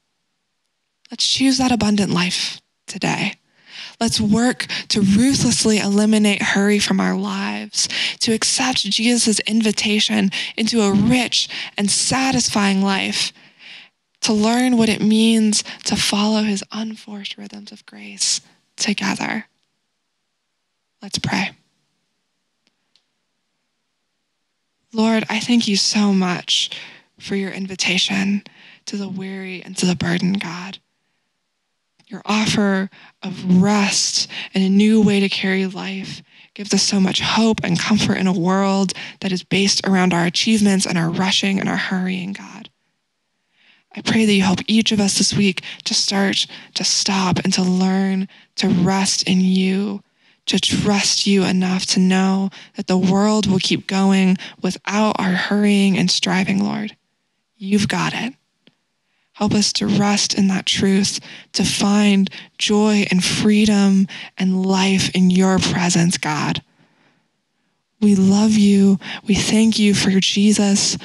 Let's choose that abundant life today. Let's work to ruthlessly eliminate hurry from our lives, to accept Jesus' invitation into a rich and satisfying life, to learn what it means to follow his unforced rhythms of grace together. Let's pray. Lord, I thank you so much for your invitation to the weary and to the burdened, God. Your offer of rest and a new way to carry life gives us so much hope and comfort in a world that is based around our achievements and our rushing and our hurrying, God. I pray that you help each of us this week to start, to stop, and to learn to rest in you, to trust you enough to know that the world will keep going without our hurrying and striving, Lord. You've got it. Help us to rest in that truth, to find joy and freedom and life in your presence, God. We love you. We thank you for Jesus,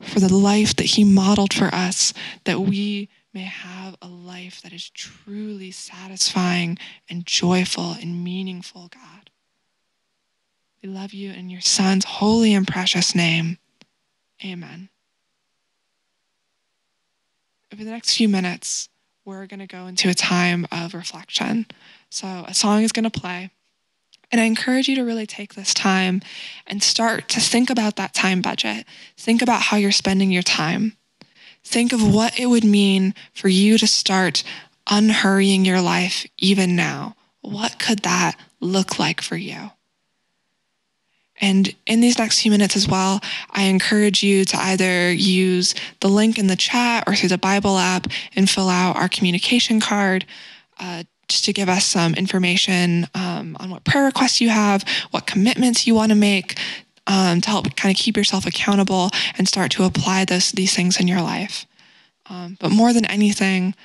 for the life that he modeled for us, that we may have a life that is truly satisfying and joyful and meaningful, God. We love you in your Son's holy and precious name. Amen. Over the next few minutes, we're going to go into a time of reflection. So a song is going to play, and I encourage you to really take this time and start to think about that time budget. Think about how you're spending your time. Think of what it would mean for you to start unhurrying your life even now. What could that look like for you? And in these next few minutes as well, I encourage you to either use the link in the chat or through the Bible app and fill out our communication card just to give us some information on what prayer requests you have, what commitments you want to make to help kind of keep yourself accountable and start to apply these things in your life. But more than anything,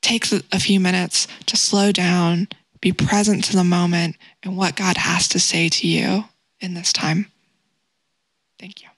take a few minutes to slow down, be present to the moment and what God has to say to you in this time. Thank you.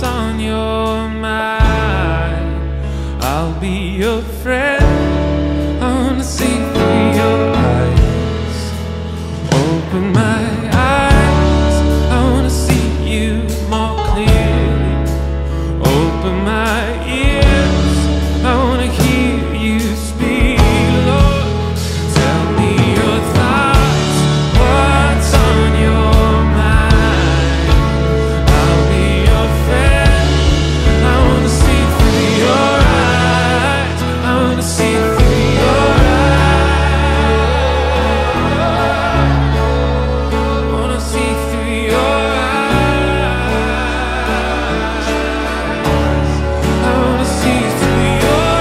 what's on your mind. I'll be your friend, I wanna see through your eyes. Open my eyes, I wanna see you more clearly. Open my ears, I wanna hear you speak. Lord, tell me your thoughts, what's on your mind. I'll be your friend, I wanna see through your eyes. I wanna see through your eyes. I wanna see through your eyes. I wanna see through your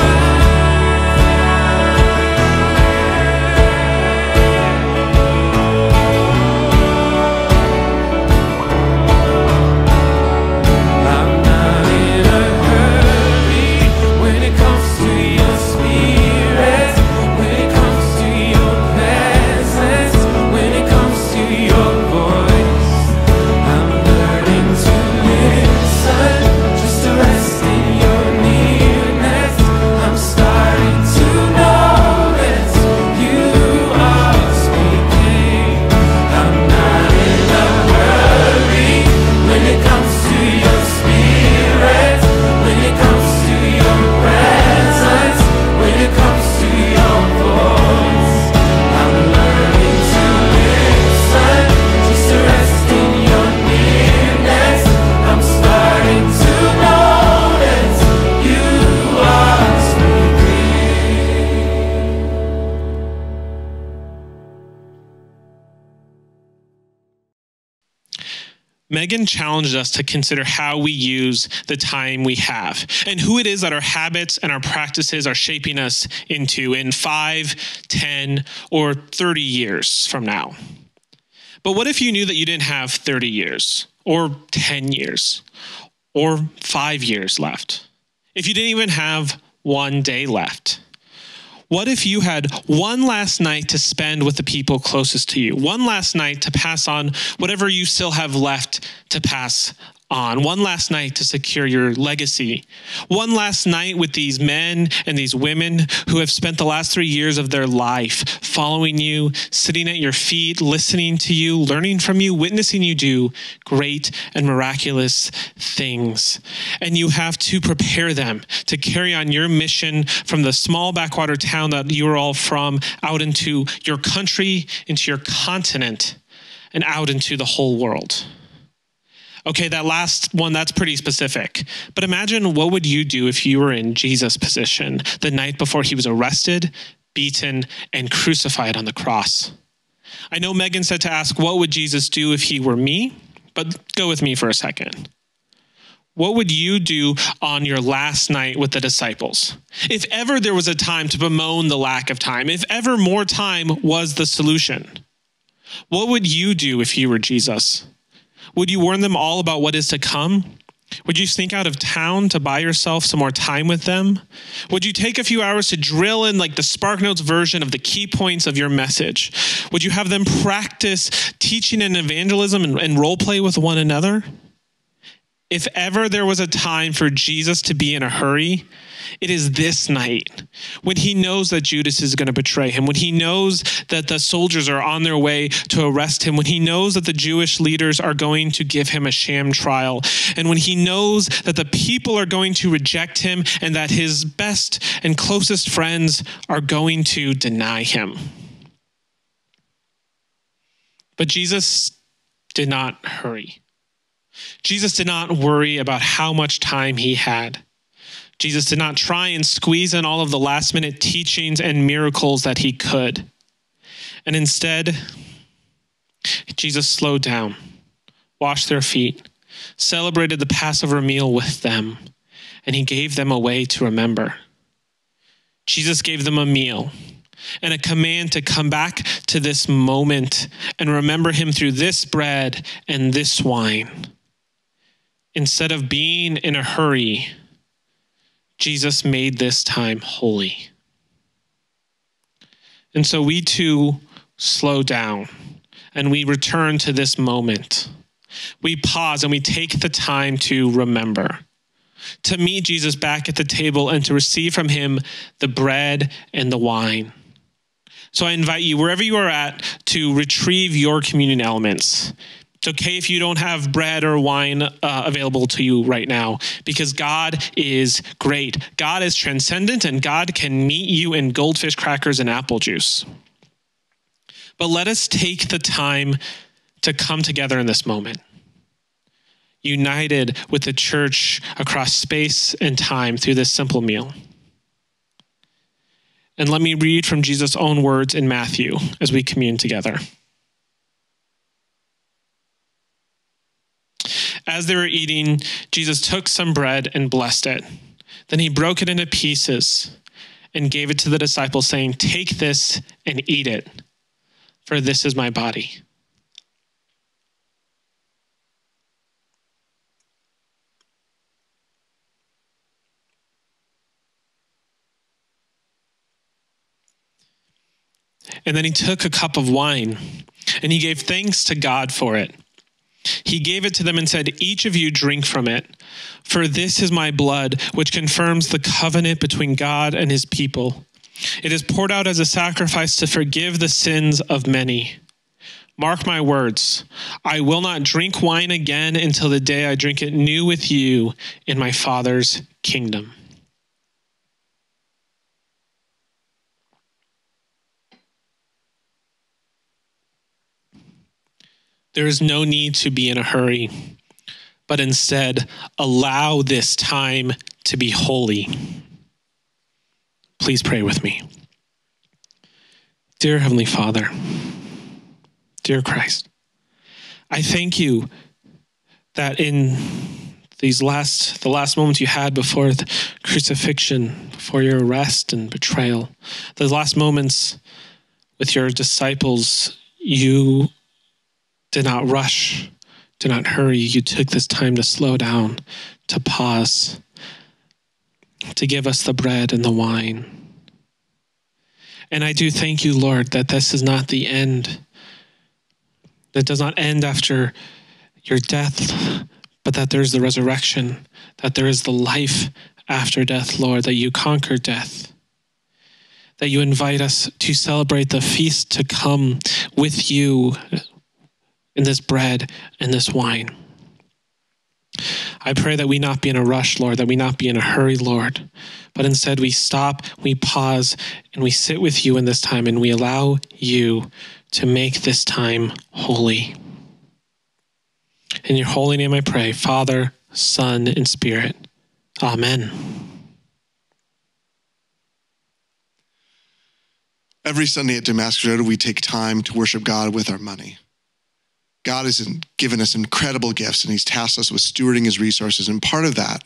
I'm not in a hurry when it comes to your spirit, when it comes to your presence, when it comes to your voice. I'm learning to listen, just to rest in your nearness. I'm starting to notice you are speaking. I'm not in a hurry when it comes to your spirit, when it comes to your presence, when it comes to your voice. I'm learning to listen, just to rest in your nearness. I'm starting to notice you are speaking. Megan challenged us to consider how we use the time we have and who it is that our habits and our practices are shaping us into in 5, 10, or 30 years from now. But what if you knew that you didn't have 30 years or 10 years or 5 years left? If you didn't even have one day left? What if you had one last night to spend with the people closest to you? One last night to pass on whatever you still have left to pass on. One last night to secure your legacy. One last night with these men and these women who have spent the last 3 years of their life following you, sitting at your feet, listening to you, learning from you, witnessing you do great and miraculous things. And you have to prepare them to carry on your mission from the small backwater town that you're all from out into your country, into your continent, and out into the whole world. Okay, that last one, that's pretty specific. But imagine what would you do if you were in Jesus' position the night before he was arrested, beaten, and crucified on the cross? I know Megan said to ask, what would Jesus do if he were me? But go with me for a second. What would you do on your last night with the disciples? If ever there was a time to bemoan the lack of time, if ever more time was the solution, what would you do if you were Jesus? Would you warn them all about what is to come? Would you sneak out of town to buy yourself some more time with them? Would you take a few hours to drill in like the SparkNotes version of the key points of your message? Would you have them practice teaching and evangelism and role play with one another? If ever there was a time for Jesus to be in a hurry, it is this night when he knows that Judas is going to betray him, when he knows that the soldiers are on their way to arrest him, when he knows that the Jewish leaders are going to give him a sham trial, and when he knows that the people are going to reject him and that his best and closest friends are going to deny him. But Jesus did not hurry. Jesus did not worry about how much time he had. Jesus did not try and squeeze in all of the last-minute teachings and miracles that he could. And instead, Jesus slowed down, washed their feet, celebrated the Passover meal with them, and he gave them a way to remember. Jesus gave them a meal and a command to come back to this moment and remember him through this bread and this wine. Instead of being in a hurry, Jesus made this time holy. And so we too slow down and we return to this moment. We pause and we take the time to remember, to meet Jesus back at the table and to receive from him the bread and the wine. So I invite you, wherever you are at, to retrieve your communion elements. It's okay if you don't have bread or wine available to you right now, because God is great. God is transcendent, and God can meet you in goldfish crackers and apple juice. But let us take the time to come together in this moment, united with the church across space and time through this simple meal. And let me read from Jesus' own words in Matthew as we commune together. As they were eating, Jesus took some bread and blessed it. Then he broke it into pieces and gave it to the disciples, saying, "Take this and eat it, for this is my body." And then he took a cup of wine, and he gave thanks to God for it. He gave it to them and said, "Each of you drink from it, for this is my blood, which confirms the covenant between God and his people. It is poured out as a sacrifice to forgive the sins of many. Mark my words, I will not drink wine again until the day I drink it new with you in my Father's kingdom." There is no need to be in a hurry, but instead allow this time to be holy. Please pray with me. Dear Heavenly Father, dear Christ, I thank you that in these the last moments you had before the crucifixion, before your arrest and betrayal, those last moments with your disciples, you did not rush, did not hurry. You took this time to slow down, to pause, to give us the bread and the wine. And I do thank you, Lord, that this is not the end, that does not end after your death, but that there is the resurrection, that there is the life after death, Lord, that you conquer death, that you invite us to celebrate the feast to come with you in this bread and this wine. I pray that we not be in a rush, Lord, that we not be in a hurry, Lord, but instead we stop, we pause, and we sit with you in this time, and we allow you to make this time holy. In your holy name I pray, Father, Son, and Spirit. Amen. Every Sunday at Damascus Road, we take time to worship God with our money. God has given us incredible gifts, and he's tasked us with stewarding his resources. And part of that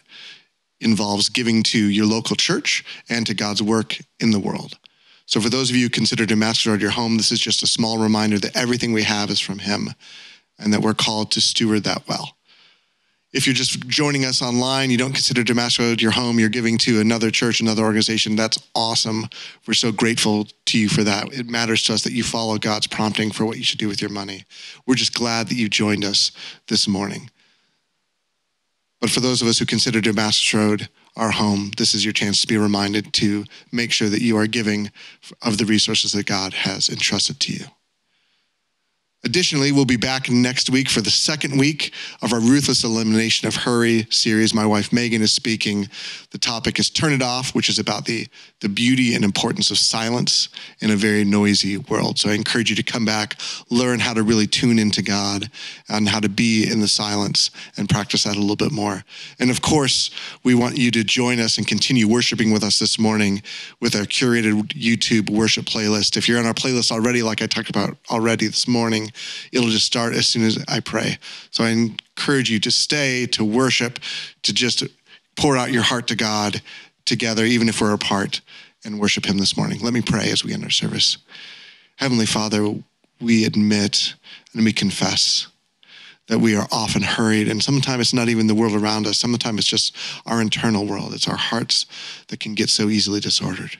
involves giving to your local church and to God's work in the world. So for those of you who consider Damascus Road your home, this is just a small reminder that everything we have is from him and that we're called to steward that well. If you're just joining us online, you don't consider Damascus Road your home, you're giving to another church, another organization, that's awesome. We're so grateful to you for that. It matters to us that you follow God's prompting for what you should do with your money. We're just glad that you joined us this morning. But for those of us who consider Damascus Road our home, this is your chance to be reminded to make sure that you are giving of the resources that God has entrusted to you. Additionally, we'll be back next week for the second week of our Ruthless Elimination of Hurry series. My wife, Megan, is speaking. The topic is Turn It Off, which is about the beauty and importance of silence in a very noisy world. So I encourage you to come back, learn how to really tune into God and how to be in the silence and practice that a little bit more. And of course, we want you to join us and continue worshiping with us this morning with our curated YouTube worship playlist. If you're on our playlist already, like I talked about already this morning, it'll just start as soon as I pray. So I encourage you to stay, to worship, to just pour out your heart to God together, even if we're apart, and worship him this morning. Let me pray as we end our service. Heavenly Father, we admit and we confess that we are often hurried, and sometimes it's not even the world around us. Sometimes it's just our internal world. It's our hearts that can get so easily disordered.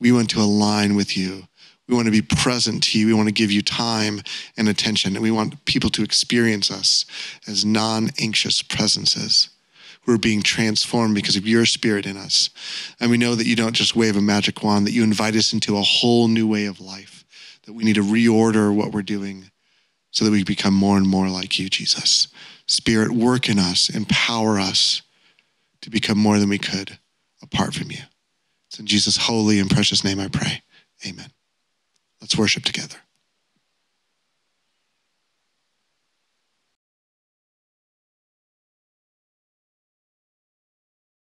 We want to align with you. We want to be present to you. We want to give you time and attention, and we want people to experience us as non-anxious presences. We're being transformed because of your spirit in us. And we know that you don't just wave a magic wand, that you invite us into a whole new way of life, that we need to reorder what we're doing so that we become more and more like you, Jesus. Spirit, work in us, empower us to become more than we could apart from you. It's in Jesus' holy and precious name I pray. Amen. Let's worship together.